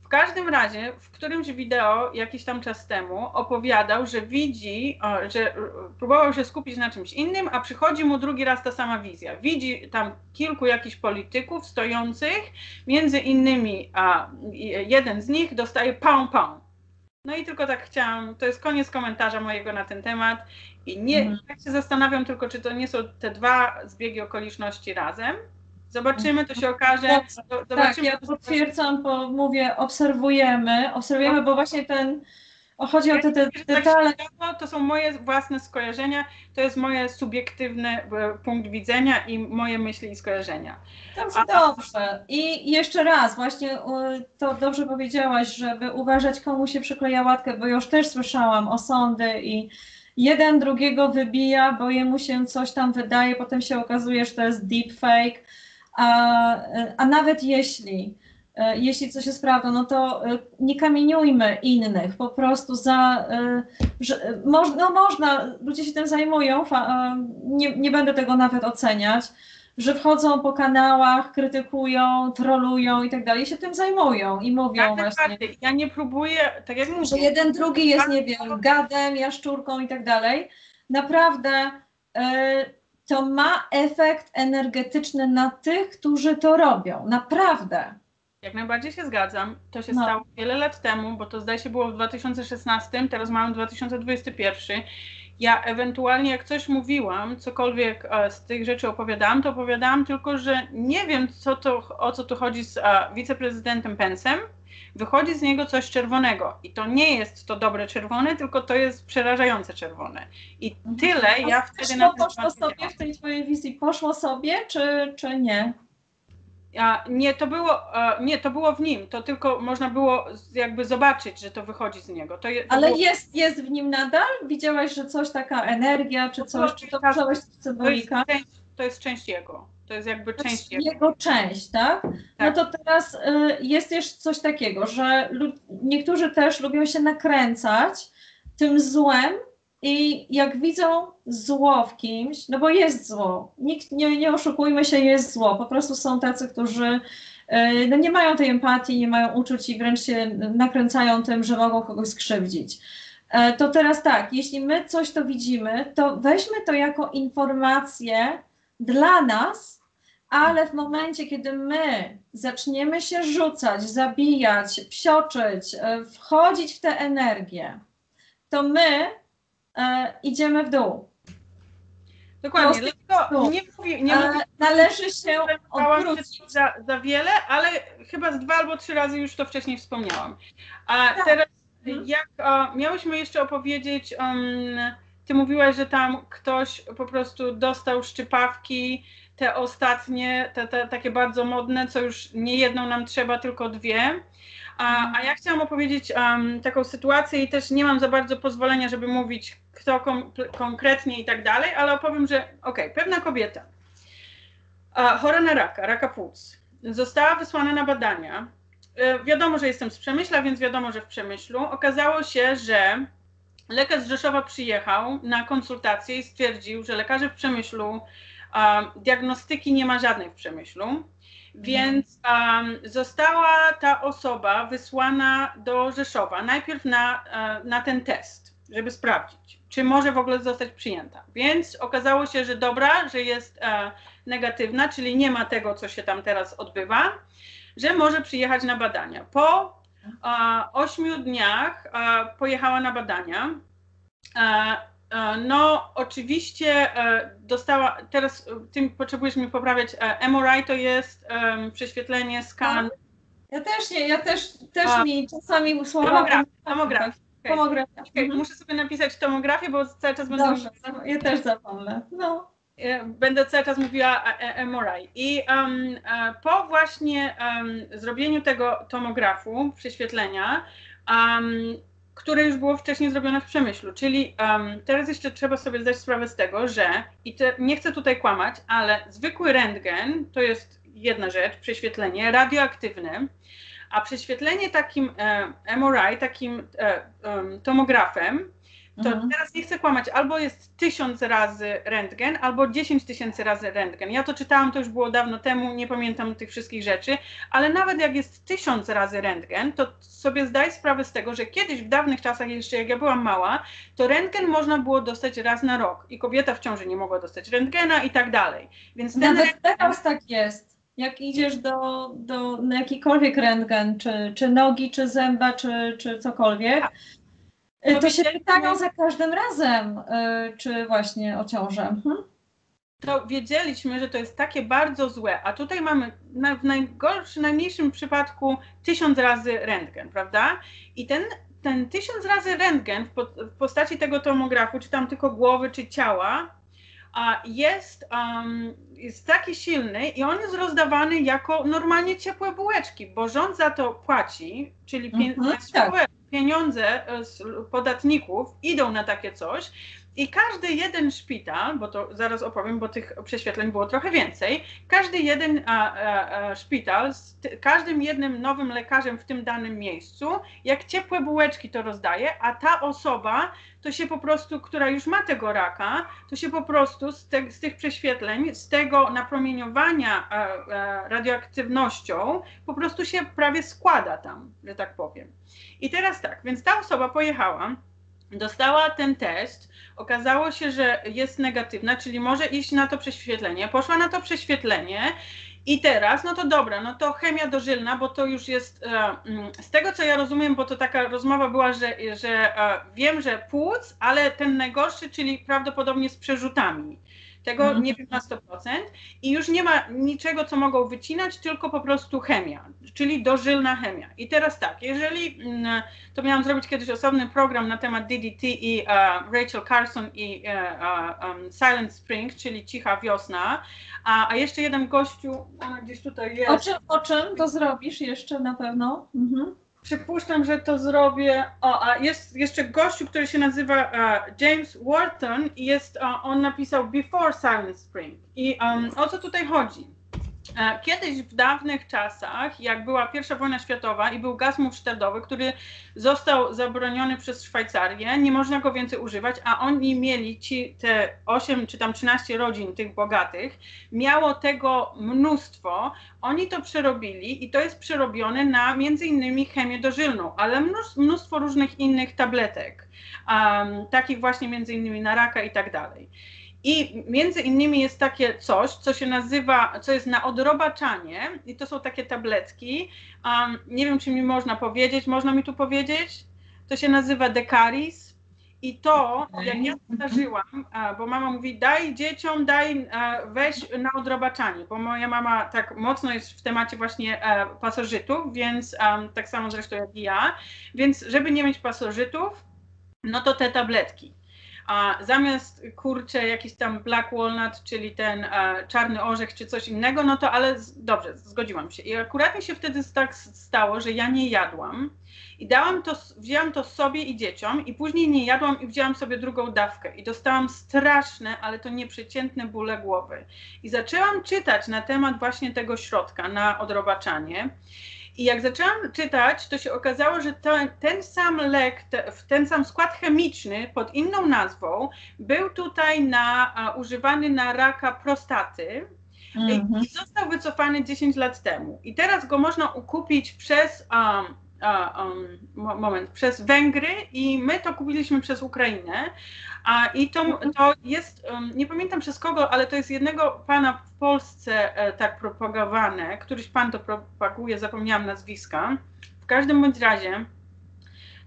W każdym razie w którymś wideo jakiś tam czas temu opowiadał, że widzi, że próbował się skupić na czymś innym, a przychodzi mu drugi raz ta sama wizja. Widzi tam kilku jakichś polityków stojących, między innymi a jeden z nich dostaje pał pał. No i tylko tak chciałam, to jest koniec komentarza mojego na ten temat i nie, mhm. tak się zastanawiam tylko, czy to nie są te dwa zbiegi okoliczności razem. Zobaczymy, to się okaże. Zobaczymy, tak, ja potwierdzam, bo mówię, obserwujemy, obserwujemy, bo właśnie ten, o, chodzi o te, te, te detale. To są moje własne skojarzenia, to jest moje subiektywny punkt widzenia i moje myśli i skojarzenia. Dobrze, dobrze. I jeszcze raz, właśnie to dobrze powiedziałaś, żeby uważać, komu się przykleja łatkę, bo już też słyszałam osądy i jeden drugiego wybija, bo jemu się coś tam wydaje, potem się okazuje, że to jest deepfake. A, a nawet jeśli, jeśli coś jest prawdą, no to nie kamieniujmy innych, po prostu za, że, no można, ludzie się tym zajmują, nie, nie będę tego nawet oceniać, że wchodzą po kanałach, krytykują, trolują i tak dalej, się tym zajmują i mówią tak właśnie. Ja nie próbuję, tak jak mówię. Że jeden drugi jest, nie wiem, gadem, jaszczurką i tak dalej. Naprawdę y, to ma efekt energetyczny na tych, którzy to robią. Naprawdę. Jak najbardziej się zgadzam. To się no. stało wiele lat temu, bo to zdaje się było w dwa tysiące szesnastym, teraz mamy dwa tysiące dwudziesty pierwszy. Ja ewentualnie jak coś mówiłam, cokolwiek e, z tych rzeczy opowiadałam, to opowiadałam tylko, że nie wiem co to, o co tu chodzi z a, wiceprezydentem Pence'em. Wychodzi z niego coś czerwonego i to nie jest to dobre czerwone, tylko to jest przerażające czerwone. I tyle A ja wtedy... na ten poszło sobie w tej twojej wizji, poszło sobie czy, czy nie? A, nie, to było, a, nie, to było w nim, to tylko można było jakby zobaczyć, że to wychodzi z niego. To je, to Ale było... jest, jest w nim nadal? Widziałaś, że coś, taka energia czy coś, czy to wziąłeś z cebulika? To jest, to jest część jego. To jest jakby część jego. jego część, tak? tak? No to teraz y, jest też coś takiego, że niektórzy też lubią się nakręcać tym złem i jak widzą zło w kimś, no bo jest zło, nikt nie, nie oszukujmy się, jest zło, po prostu są tacy, którzy y, no nie mają tej empatii, nie mają uczuć i wręcz się nakręcają tym, że mogą kogoś skrzywdzić. Y, to teraz tak, jeśli my coś to widzimy, to weźmy to jako informację dla nas, ale w momencie, kiedy my zaczniemy się rzucać, zabijać, psioczyć, wchodzić w tę energię, to my e, idziemy w dół. Dokładnie. Dlatego nie mówię, nie mówię, należy się odwrócić. Za, za wiele, ale chyba z dwa albo trzy razy już to wcześniej wspomniałam. A tak. teraz mhm. jak o, miałyśmy jeszcze opowiedzieć, um, ty mówiłaś, że tam ktoś po prostu dostał szczypawki, te ostatnie, te, te takie bardzo modne, co już nie jedną nam trzeba, tylko dwie. A, a ja chciałam opowiedzieć um, taką sytuację i też nie mam za bardzo pozwolenia, żeby mówić kto kom, konkretnie i tak dalej, ale opowiem, że okej, okay, pewna kobieta a, chora na raka, raka płuc, została wysłana na badania. E, wiadomo, że jestem z Przemyśla, więc wiadomo, że w Przemyślu. Okazało się, że lekarz z Rzeszowa przyjechał na konsultację i stwierdził, że lekarze w Przemyślu Um, diagnostyki nie ma żadnej w Przemyślu, więc um, została ta osoba wysłana do Rzeszowa najpierw na, na ten test, żeby sprawdzić. czy może w ogóle zostać przyjęta. Więc okazało się, że dobra, że jest e, negatywna, czyli nie ma tego, co się tam teraz odbywa, że może przyjechać na badania. Po e, ośmiu dniach e, pojechała na badania. E, e, no oczywiście e, dostała, teraz ty potrzebujesz mi poprawiać, e, M R I to jest e, prześwietlenie, skan. Ja też nie, ja też, też a, mi czasami słowa... Tomografia. Okay. Tomografia. Okay. Mhm. Muszę sobie napisać tomografię, bo cały czas będę... Dobrze, mówiła, ja też zapomnę. No. Będę cały czas mówiła M R I. I um, po właśnie um, zrobieniu tego tomografu, prześwietlenia, um, które już było wcześniej zrobione w Przemyślu, czyli um, teraz jeszcze trzeba sobie zdać sprawę z tego, że, i te, nie chcę tutaj kłamać, ale zwykły rentgen to jest jedna rzecz, prześwietlenie radioaktywne, a prześwietlenie takim e, M R I, takim e, um, tomografem, to mhm. teraz nie chcę kłamać, albo jest tysiąc razy rentgen, albo dziesięć tysięcy razy rentgen. Ja to czytałam, to już było dawno temu, nie pamiętam tych wszystkich rzeczy, ale nawet jak jest tysiąc razy rentgen, to sobie zdaj sprawę z tego, że kiedyś w dawnych czasach, jeszcze jak ja byłam mała, to rentgen można było dostać raz na rok i kobieta w ciąży nie mogła dostać rentgena i tak dalej. Więc ten nawet rentgen... teraz tak jest. Jak idziesz do, do, na jakikolwiek rentgen, czy, czy nogi, czy zęba, czy, czy cokolwiek, tak. To, to się pytają za każdym razem, yy, czy właśnie o ciążę. Mhm. To wiedzieliśmy, że to jest takie bardzo złe, a tutaj mamy na, w najgorszym, najmniejszym przypadku tysiąc razy rentgen, prawda? I ten, ten tysiąc razy rentgen w, po, w postaci tego tomografu, czy tam tylko głowy, czy ciała, a jest, um, jest taki silny i on jest rozdawany jako normalnie ciepłe bułeczki, bo rząd za to płaci, czyli pieniądze, tak. pieniądze z podatników idą na takie coś i każdy jeden szpital, bo to zaraz opowiem, bo tych prześwietleń było trochę więcej, każdy jeden a, a, a, szpital z ty, każdym jednym nowym lekarzem w tym danym miejscu, jak ciepłe bułeczki to rozdaje, a ta osoba to się po prostu, która już ma tego raka, to się po prostu z, te, z tych prześwietleń, z tego napromieniowania e, e, radioaktywnością po prostu się prawie składa tam, że tak powiem. I teraz tak, więc ta osoba pojechała, dostała ten test, okazało się, że jest negatywna, czyli może iść na to prześwietlenie, poszła na to prześwietlenie i teraz, no to dobra, no to chemia dożylna, bo to już jest, z tego co ja rozumiem, bo to taka rozmowa była, że, że wiem, że płuc, ale ten najgorszy, czyli prawdopodobnie z przerzutami. Tego nie wiem na sto procent i już nie ma niczego, co mogą wycinać, tylko po prostu chemia, czyli dożylna chemia. I teraz tak, jeżeli, to miałam zrobić kiedyś osobny program na temat D D T i uh, Rachel Carson i uh, um, Silent Spring, czyli Cicha Wiosna, a, a jeszcze jeden gościu, ona gdzieś tutaj jest. O czym, o czym to zrobisz jeszcze na pewno? Mhm. Przypuszczam, że to zrobię. O, a jest jeszcze gościu, który się nazywa uh, James Wharton i jest, uh, on napisał Before Silent Spring. I um, o co tutaj chodzi? Uh, kiedyś w dawnych czasach, jak była pierwsza wojna światowa i był gaz musztardowy, który został zabroniony przez Szwajcarię, nie można go więcej używać, a oni mieli, ci, te osiem czy tam trzynaście rodzin tych bogatych, miało tego mnóstwo. Oni to przerobili i to jest przerobione na między innymi chemię dożylną, ale mnóstwo różnych innych tabletek, um, takich właśnie między innymi na raka i tak dalej. I między innymi jest takie coś, co się nazywa, co jest na odrobaczanie i to są takie tabletki, um, nie wiem czy mi można powiedzieć, można mi tu powiedzieć, to się nazywa Decaris. I to, jak ja starzyłam, bo mama mówi, daj dzieciom, daj, weź na odrobaczanie, bo moja mama tak mocno jest w temacie właśnie pasożytów, więc tak samo zresztą jak i ja, więc żeby nie mieć pasożytów, no to te tabletki. A zamiast, kurczę, jakiś tam black walnut, czyli ten e, czarny orzech czy coś innego, no to ale z, dobrze, zgodziłam się. I akurat mi się wtedy tak stało, że ja nie jadłam i dałam to, wzięłam to sobie i dzieciom i później nie jadłam i wzięłam sobie drugą dawkę i dostałam straszne, ale to nieprzeciętne bóle głowy. I zaczęłam czytać na temat właśnie tego środka na odrobaczanie. I jak zaczęłam czytać, to się okazało, że ten, ten sam lek, te, ten sam skład chemiczny pod inną nazwą był tutaj na, a, używany na raka prostaty mm-hmm. i, i został wycofany dziesięć lat temu. I teraz go można ukupić przez um, a, um, moment, przez Węgry i my to kupiliśmy przez Ukrainę. A i to, to jest, um, nie pamiętam przez kogo, ale to jest jednego pana w Polsce e, tak propagowane, któryś pan to propaguje, zapomniałam nazwiska. W każdym bądź razie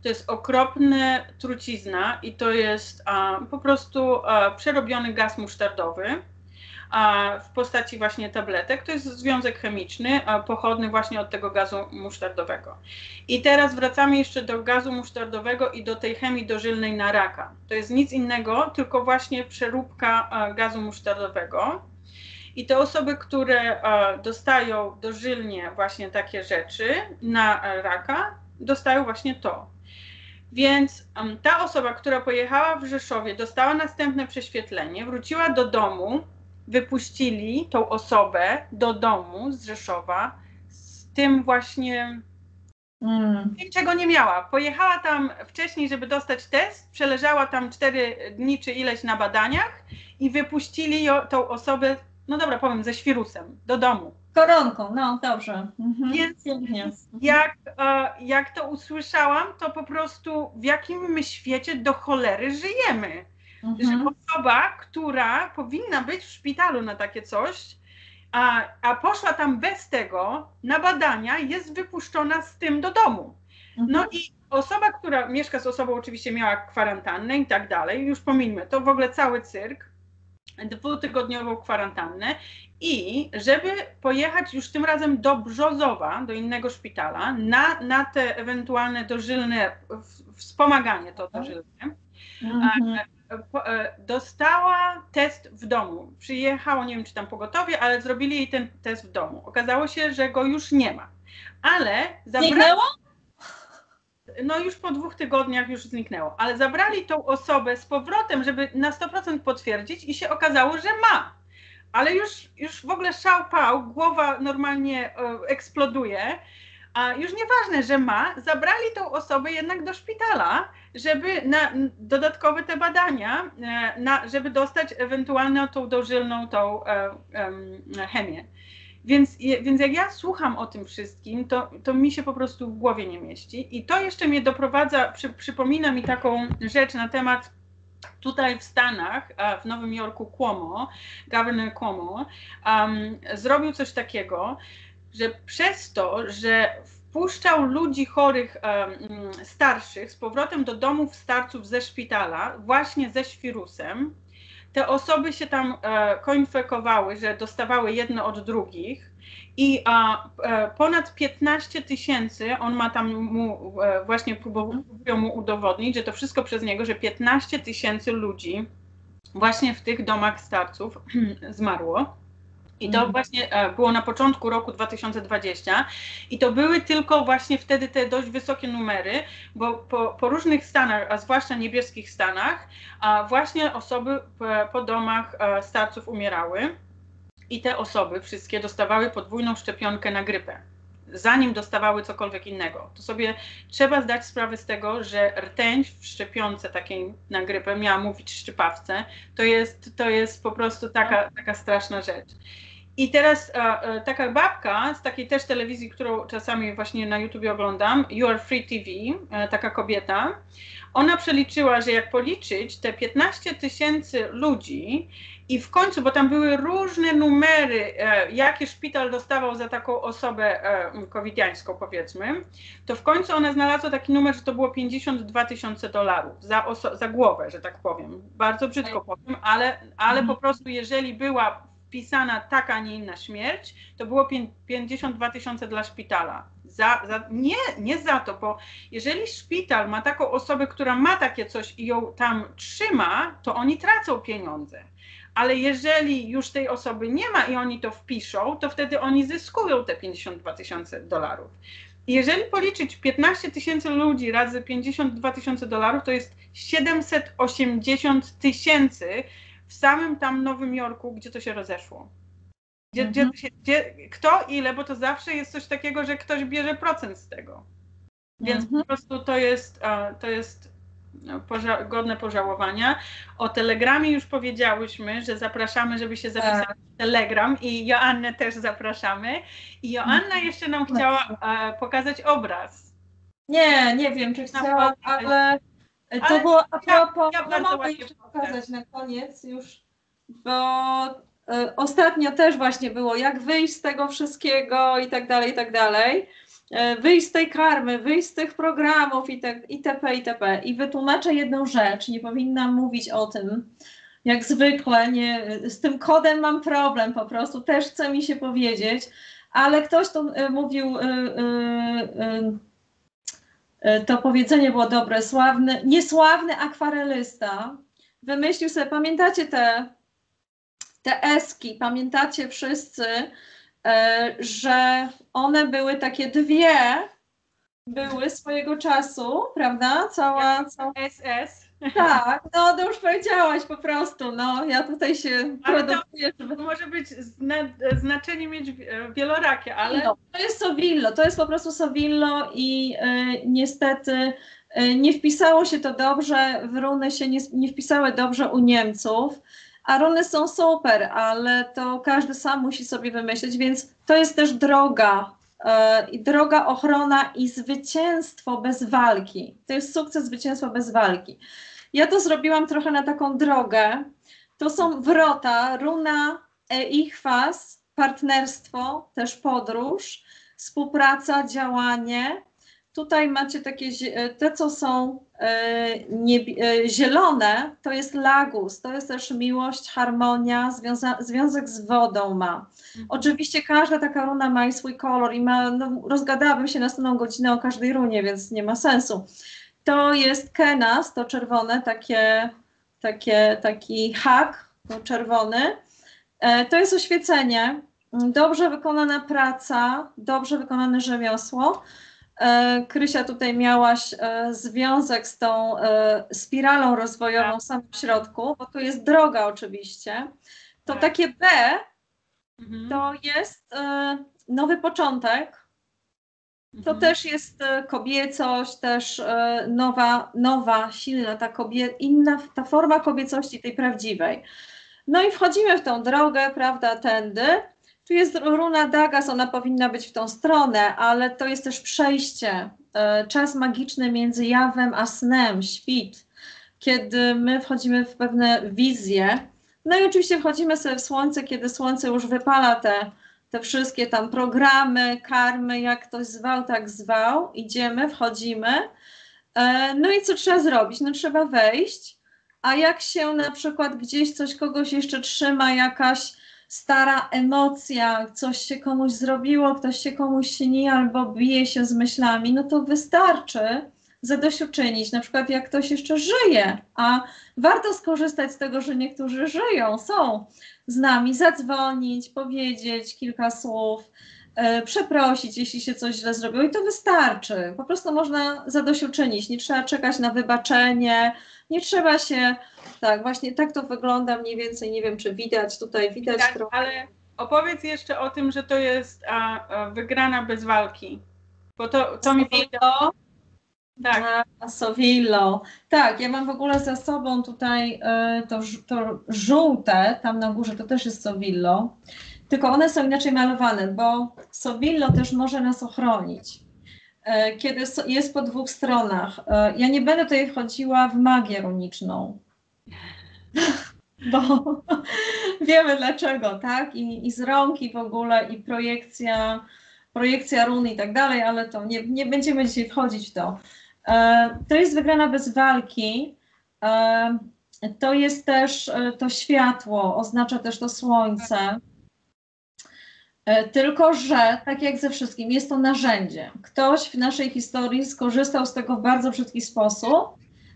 to jest okropna trucizna i to jest a, po prostu a, przerobiony gaz musztardowy a, w postaci właśnie tabletek. To jest związek chemiczny a, pochodny właśnie od tego gazu musztardowego. I teraz wracamy jeszcze do gazu musztardowego i do tej chemii dożylnej na raka. To jest nic innego, tylko właśnie przeróbka a, gazu musztardowego. I te osoby, które a, dostają dożylnie właśnie takie rzeczy na raka, dostają właśnie to. Więc um, ta osoba, która pojechała w Rzeszowie, dostała następne prześwietlenie, wróciła do domu, wypuścili tą osobę do domu z Rzeszowa z tym właśnie, mm. tym, czego nie miała. Pojechała tam wcześniej, żeby dostać test, przeleżała tam cztery dni czy ileś na badaniach i wypuścili ją, tą osobę, no dobra, powiem, ze świrusem do domu. Koronką, no dobrze. Mhm. Więc jak, jak to usłyszałam, to po prostu w jakim my świecie do cholery żyjemy. Mhm. Że osoba, która powinna być w szpitalu na takie coś, a, a poszła tam bez tego na badania, jest wypuszczona z tym do domu. Mhm. No i osoba, która mieszka z osobą, oczywiście miała kwarantannę i tak dalej, już pomińmy, to w ogóle cały cyrk, dwutygodniową kwarantannę. I żeby pojechać już tym razem do Brzozowa, do innego szpitala, na, na te ewentualne dożylne, wspomaganie to dożylne, mm-hmm. dostała test w domu. Przyjechało, nie wiem czy tam pogotowie, ale zrobili jej ten test w domu. Okazało się, że go już nie ma. Ale zabrano... No już po dwóch tygodniach już zniknęło, ale zabrali tą osobę z powrotem, żeby na sto procent potwierdzić i się okazało, że ma. Ale już, już w ogóle szał pał, głowa normalnie e, eksploduje. A już nieważne, że ma, zabrali tą osobę jednak do szpitala, żeby na dodatkowe te badania, e, na, żeby dostać ewentualną tą dożylną tą e, e, chemię. Więc, więc jak ja słucham o tym wszystkim, to, to mi się po prostu w głowie nie mieści. I to jeszcze mnie doprowadza, przy, przypomina mi taką rzecz na temat tutaj w Stanach, w Nowym Jorku Cuomo, governor Cuomo, um, zrobił coś takiego, że przez to, że wpuszczał ludzi chorych, um, starszych z powrotem do domów starców ze szpitala, właśnie ze świrusem, te osoby się tam e, koinfekowały, że dostawały jedno od drugich i a, e, ponad piętnaście tysięcy, on ma tam mu, e, właśnie próbował, próbował mu udowodnić, że to wszystko przez niego, że piętnaście tysięcy ludzi właśnie w tych domach starców zmarło. I to właśnie było na początku roku dwa tysiące dwudziestego i to były tylko właśnie wtedy te dość wysokie numery, bo po, po różnych stanach, a zwłaszcza niebieskich stanach, a właśnie osoby po domach starców umierały i te osoby wszystkie dostawały podwójną szczepionkę na grypę, zanim dostawały cokolwiek innego. To sobie trzeba zdać sprawę z tego, że rtęć w szczepionce takiej na grypę, miałam mówić szczypawce, to jest, to jest po prostu taka, taka straszna rzecz. I teraz e, taka babka z takiej też telewizji, którą czasami właśnie na YouTubie oglądam, You Are Free T V, e, taka kobieta, ona przeliczyła, że jak policzyć te piętnaście tysięcy ludzi i w końcu, bo tam były różne numery, e, jaki szpital dostawał za taką osobę e, covidiańską powiedzmy, to w końcu ona znalazła taki numer, że to było pięćdziesiąt dwa tysiące dolarów za, za głowę, że tak powiem. Bardzo brzydko powiem, ale, ale mm. po prostu jeżeli była pisana taka, a nie inna śmierć, to było pięćdziesiąt dwa tysiące dla szpitala. Za, za, nie, nie za to, bo jeżeli szpital ma taką osobę, która ma takie coś i ją tam trzyma, to oni tracą pieniądze. Ale jeżeli już tej osoby nie ma i oni to wpiszą, to wtedy oni zyskują te pięćdziesiąt dwa tysiące dolarów. Jeżeli policzyć piętnaście tysięcy ludzi razy pięćdziesiąt dwa tysiące dolarów, to jest siedemset osiemdziesiąt tysięcy w samym tam Nowym Jorku, gdzie to się rozeszło. Gdzie, mhm. gdzie, gdzie, kto ile, bo to zawsze jest coś takiego, że ktoś bierze procent z tego. Więc mhm. po prostu to jest, to jest poża- godne pożałowania. O Telegramie już powiedziałyśmy, że zapraszamy, żeby się zapisać na Telegram i Joannę też zapraszamy. I Joanna jeszcze nam chciała pokazać obraz. Nie, nie wiem, czy chciałam, ale to ale było a propos, ja, ja no mogę jeszcze pokazać na koniec już, bo y, ostatnio też właśnie było, jak wyjść z tego wszystkiego i tak dalej, i tak dalej. Y, wyjść z tej karmy, wyjść z tych programów i tak, itp., itp. I wytłumaczę jedną rzecz, nie powinnam mówić o tym, jak zwykle, nie, z tym kodem mam problem po prostu, też chce mi się powiedzieć, ale ktoś tu y, mówił... Y, y, y, To powiedzenie było dobre, sławny, niesławny akwarelysta wymyślił sobie, pamiętacie te, te eski, pamiętacie wszyscy, e, że one były takie dwie, były swojego czasu, prawda? Cała, cała... S S. Tak, no to już powiedziałaś po prostu, no ja tutaj się produkuję. Żeby... może być zna znaczenie mieć wielorakie, ale... No, to jest Sowillo, to jest po prostu Sowillo i y, niestety y, nie wpisało się to dobrze, w runy się nie, nie wpisały dobrze u Niemców, a runy są super, ale to każdy sam musi sobie wymyślić, więc to jest też droga. I droga, ochrona i zwycięstwo bez walki. To jest sukces, zwycięstwo bez walki. Ja to zrobiłam trochę na taką drogę. To są wrota, runa, e, ichwas, partnerstwo, też podróż, współpraca, działanie. Tutaj macie takie, te co są e, nie, e, zielone, to jest lagus, to jest też miłość, harmonia, związa, związek z wodą ma. Mhm. Oczywiście każda taka runa ma i swój kolor i ma, no, rozgadałabym się następną godzinę o każdej runie, więc nie ma sensu. To jest kenas, to czerwone, takie, takie, taki hak, to czerwony. E, to jest oświecenie, dobrze wykonana praca, dobrze wykonane rzemiosło. E, Krysia tutaj miałaś e, związek z tą e, spiralą rozwojową w samym środku, bo tu jest droga oczywiście. To tak. Takie B mhm. to jest e, nowy początek, to mhm. też jest e, kobiecość, też e, nowa, nowa, silna ta kobie, inna ta forma kobiecości tej prawdziwej. No i wchodzimy w tą drogę, prawda, tędy. Tu jest runa Dagas, ona powinna być w tą stronę, ale to jest też przejście, e, czas magiczny między jawem a snem, świt, kiedy my wchodzimy w pewne wizje. No i oczywiście wchodzimy sobie w słońce, kiedy słońce już wypala te, te wszystkie tam programy, karmy, jak ktoś zwał, tak zwał, idziemy, wchodzimy. E, no i co trzeba zrobić? No trzeba wejść, a jak się na przykład gdzieś coś kogoś jeszcze trzyma, jakaś stara emocja, coś się komuś zrobiło, ktoś się komuś śni albo bije się z myślami, no to wystarczy zadośćuczynić. Na przykład jak ktoś jeszcze żyje, a warto skorzystać z tego, że niektórzy żyją, są z nami, zadzwonić, powiedzieć kilka słów, yy, przeprosić, jeśli się coś źle zrobiło i to wystarczy. Po prostu można zadośćuczynić, nie trzeba czekać na wybaczenie, nie trzeba się... Tak, właśnie tak to wygląda mniej więcej, nie wiem czy widać, tutaj widać tak, trochę. Ale opowiedz jeszcze o tym, że to jest a, a, wygrana bez walki, bo to, to mi powiedziało. Tak. A, Sowillo. Tak, ja mam w ogóle za sobą tutaj y, to, to żółte, tam na górze to też jest Sowillo, tylko one są inaczej malowane, bo Sowillo też może nas ochronić. Y, kiedy so, jest po dwóch stronach. Y, ja nie będę tutaj wchodziła w magię runiczną. Bo wiemy dlaczego, tak? I, i z rąki w ogóle, i projekcja, projekcja run i tak dalej, ale to nie, nie będziemy dzisiaj wchodzić w to. E, to jest wygrana bez walki, e, to jest też e, to światło, oznacza też to słońce, e, tylko że, tak jak ze wszystkim, jest to narzędzie. Ktoś w naszej historii skorzystał z tego w bardzo brzydki sposób.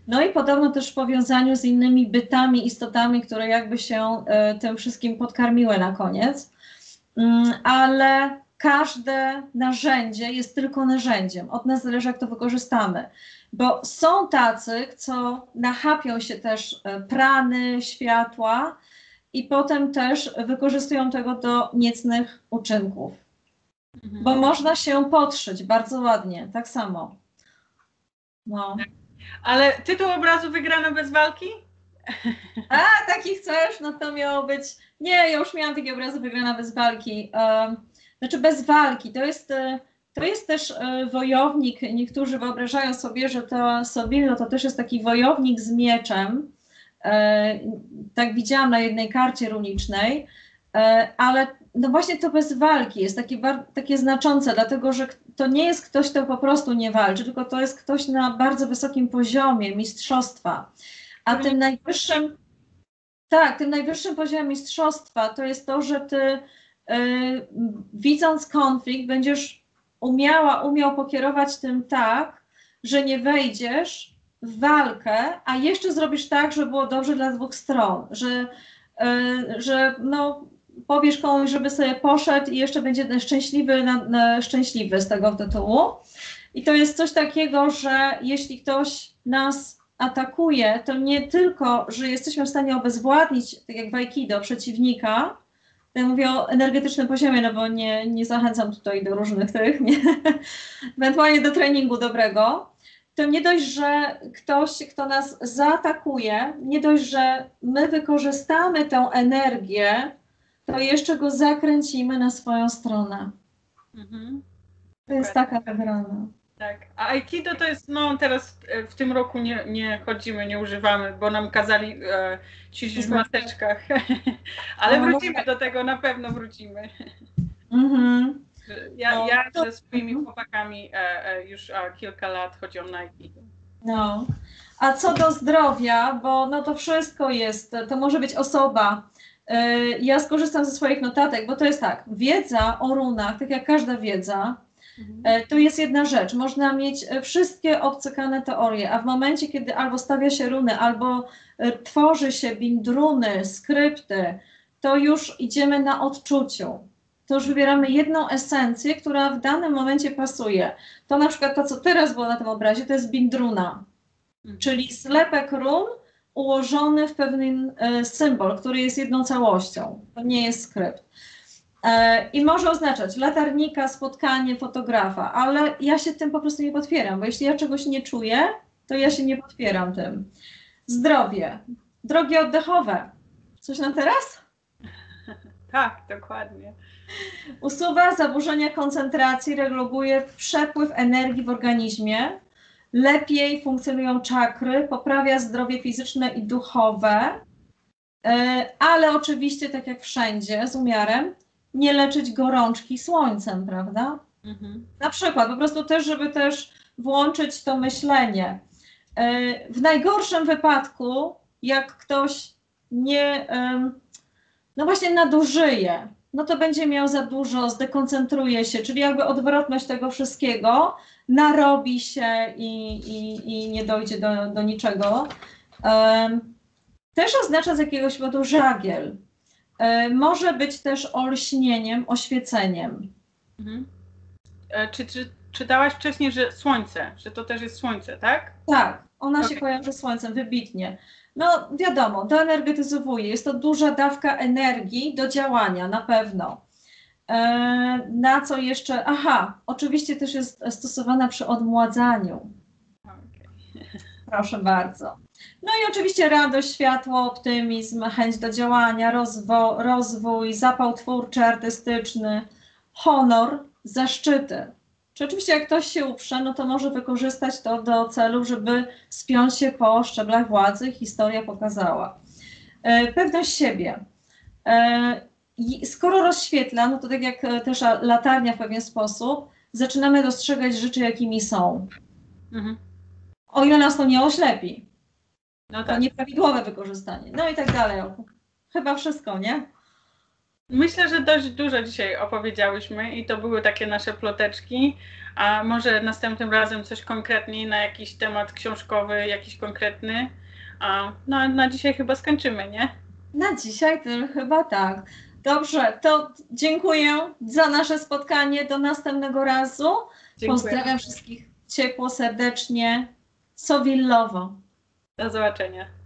No i podobno też w powiązaniu z innymi bytami, istotami, które jakby się y, tym wszystkim podkarmiły na koniec. Mm, ale każde narzędzie jest tylko narzędziem. Od nas zależy, jak to wykorzystamy. Bo są tacy, co nachapią się też prany, światła i potem też wykorzystują tego do niecnych uczynków. Mhm. Bo można się podszyć bardzo ładnie, tak samo. No. Ale tytuł obrazu wygrana bez walki? A, taki chcesz? No to miało być... Nie, ja już miałam taki obraz wygrana bez walki. Um, znaczy bez walki, to jest To jest też y, wojownik, niektórzy wyobrażają sobie, że to Sobilo to też jest taki wojownik z mieczem, y, tak widziałam na jednej karcie runicznej, y, ale no właśnie to bez walki jest takie, takie znaczące, dlatego że to nie jest ktoś, kto po prostu nie walczy, tylko to jest ktoś na bardzo wysokim poziomie mistrzostwa, a tym najwyższym, tak, tym najwyższym poziomem mistrzostwa to jest to, że ty y, widząc konflikt będziesz umiała, umiał pokierować tym tak, że nie wejdziesz w walkę, a jeszcze zrobisz tak, żeby było dobrze dla dwóch stron, że, yy, że no, powiesz komuś, żeby sobie poszedł i jeszcze będzie szczęśliwy, na, na, szczęśliwy z tego tytułu. I to jest coś takiego, że jeśli ktoś nas atakuje, to nie tylko, że jesteśmy w stanie obezwładnić, tak jak w Aikido, przeciwnika. Ja mówię o energetycznym poziomie, no bo nie, nie zachęcam tutaj do różnych tych, nie? Ewentualnie do treningu dobrego. To nie dość, że ktoś, kto nas zaatakuje, nie dość, że my wykorzystamy tę energię, to jeszcze go zakręcimy na swoją stronę. Mhm. To jest taka wygrana. Tak, a Aikido to jest, no teraz w tym roku nie, nie chodzimy, nie używamy, bo nam kazali e, siedzieć w maseczkach, ale wrócimy do tego, na pewno wrócimy. Mm-hmm. Ja, ja ze swoimi chłopakami e, e, już a, kilka lat chodziłam na Aikido. No, a co do zdrowia, bo no to wszystko jest, to może być osoba. Y, ja skorzystam ze swoich notatek, bo to jest tak, wiedza o runach, tak jak każda wiedza, mhm. To jest jedna rzecz, można mieć wszystkie obcykane teorie, a w momencie, kiedy albo stawia się runy, albo tworzy się bindruny, skrypty, to już idziemy na odczuciu. To już wybieramy jedną esencję, która w danym momencie pasuje. To na przykład to, co teraz było na tym obrazie, to jest bindruna, mhm. czyli zlepek run ułożony w pewien y, symbol, który jest jedną całością, to nie jest skrypt. I może oznaczać latarnika, spotkanie, fotografa, ale ja się tym po prostu nie potwieram, bo jeśli ja czegoś nie czuję, to ja się nie potwieram tym. Zdrowie, drogi oddechowe. Coś na teraz? Tak, dokładnie. Usuwa zaburzenia koncentracji, reguluje przepływ energii w organizmie, lepiej funkcjonują czakry, poprawia zdrowie fizyczne i duchowe, ale oczywiście, tak jak wszędzie, z umiarem, nie leczyć gorączki słońcem, prawda? Mhm. Na przykład, po prostu też, żeby też włączyć to myślenie. Yy, w najgorszym wypadku, jak ktoś nie, yy, no właśnie nadużyje, no to będzie miał za dużo, zdekoncentruje się, czyli jakby odwrotność tego wszystkiego, narobi się i, i, i nie dojdzie do, do niczego. Yy, też oznacza z jakiegoś powodu żagiel. Y, może być też olśnieniem, oświeceniem. Mhm. E, czy, czy czytałaś wcześniej, że słońce, że to też jest słońce, tak? Tak, ona okay. się kojarzy z słońcem, wybitnie. No wiadomo, to energetyzowuje, jest to duża dawka energii do działania, na pewno. E, na co jeszcze? Aha, oczywiście też jest stosowana przy odmładzaniu. Okay. Proszę bardzo. No i oczywiście radość, światło, optymizm, chęć do działania, rozwo- rozwój, zapał twórczy, artystyczny, honor, zaszczyty. Czy oczywiście jak ktoś się uprze, no to może wykorzystać to do celu, żeby spiąć się po szczeblach władzy, historia pokazała. E, pewność siebie. E, skoro rozświetla, no to tak jak też latarnia w pewien sposób, zaczynamy dostrzegać rzeczy, jakimi są. Mhm. O ile nas to nie oślepi. No tak. To nieprawidłowe wykorzystanie, no i tak dalej. Chyba wszystko, nie? Myślę, że dość dużo dzisiaj opowiedziałyśmy i to były takie nasze ploteczki, a może następnym razem coś konkretniej na jakiś temat książkowy, jakiś konkretny. A no, na dzisiaj chyba skończymy, nie? Na dzisiaj to chyba tak. Dobrze, to dziękuję za nasze spotkanie, do następnego razu. Dziękuję. Pozdrawiam wszystkich ciepło, serdecznie, sowillowo. Do zobaczenia.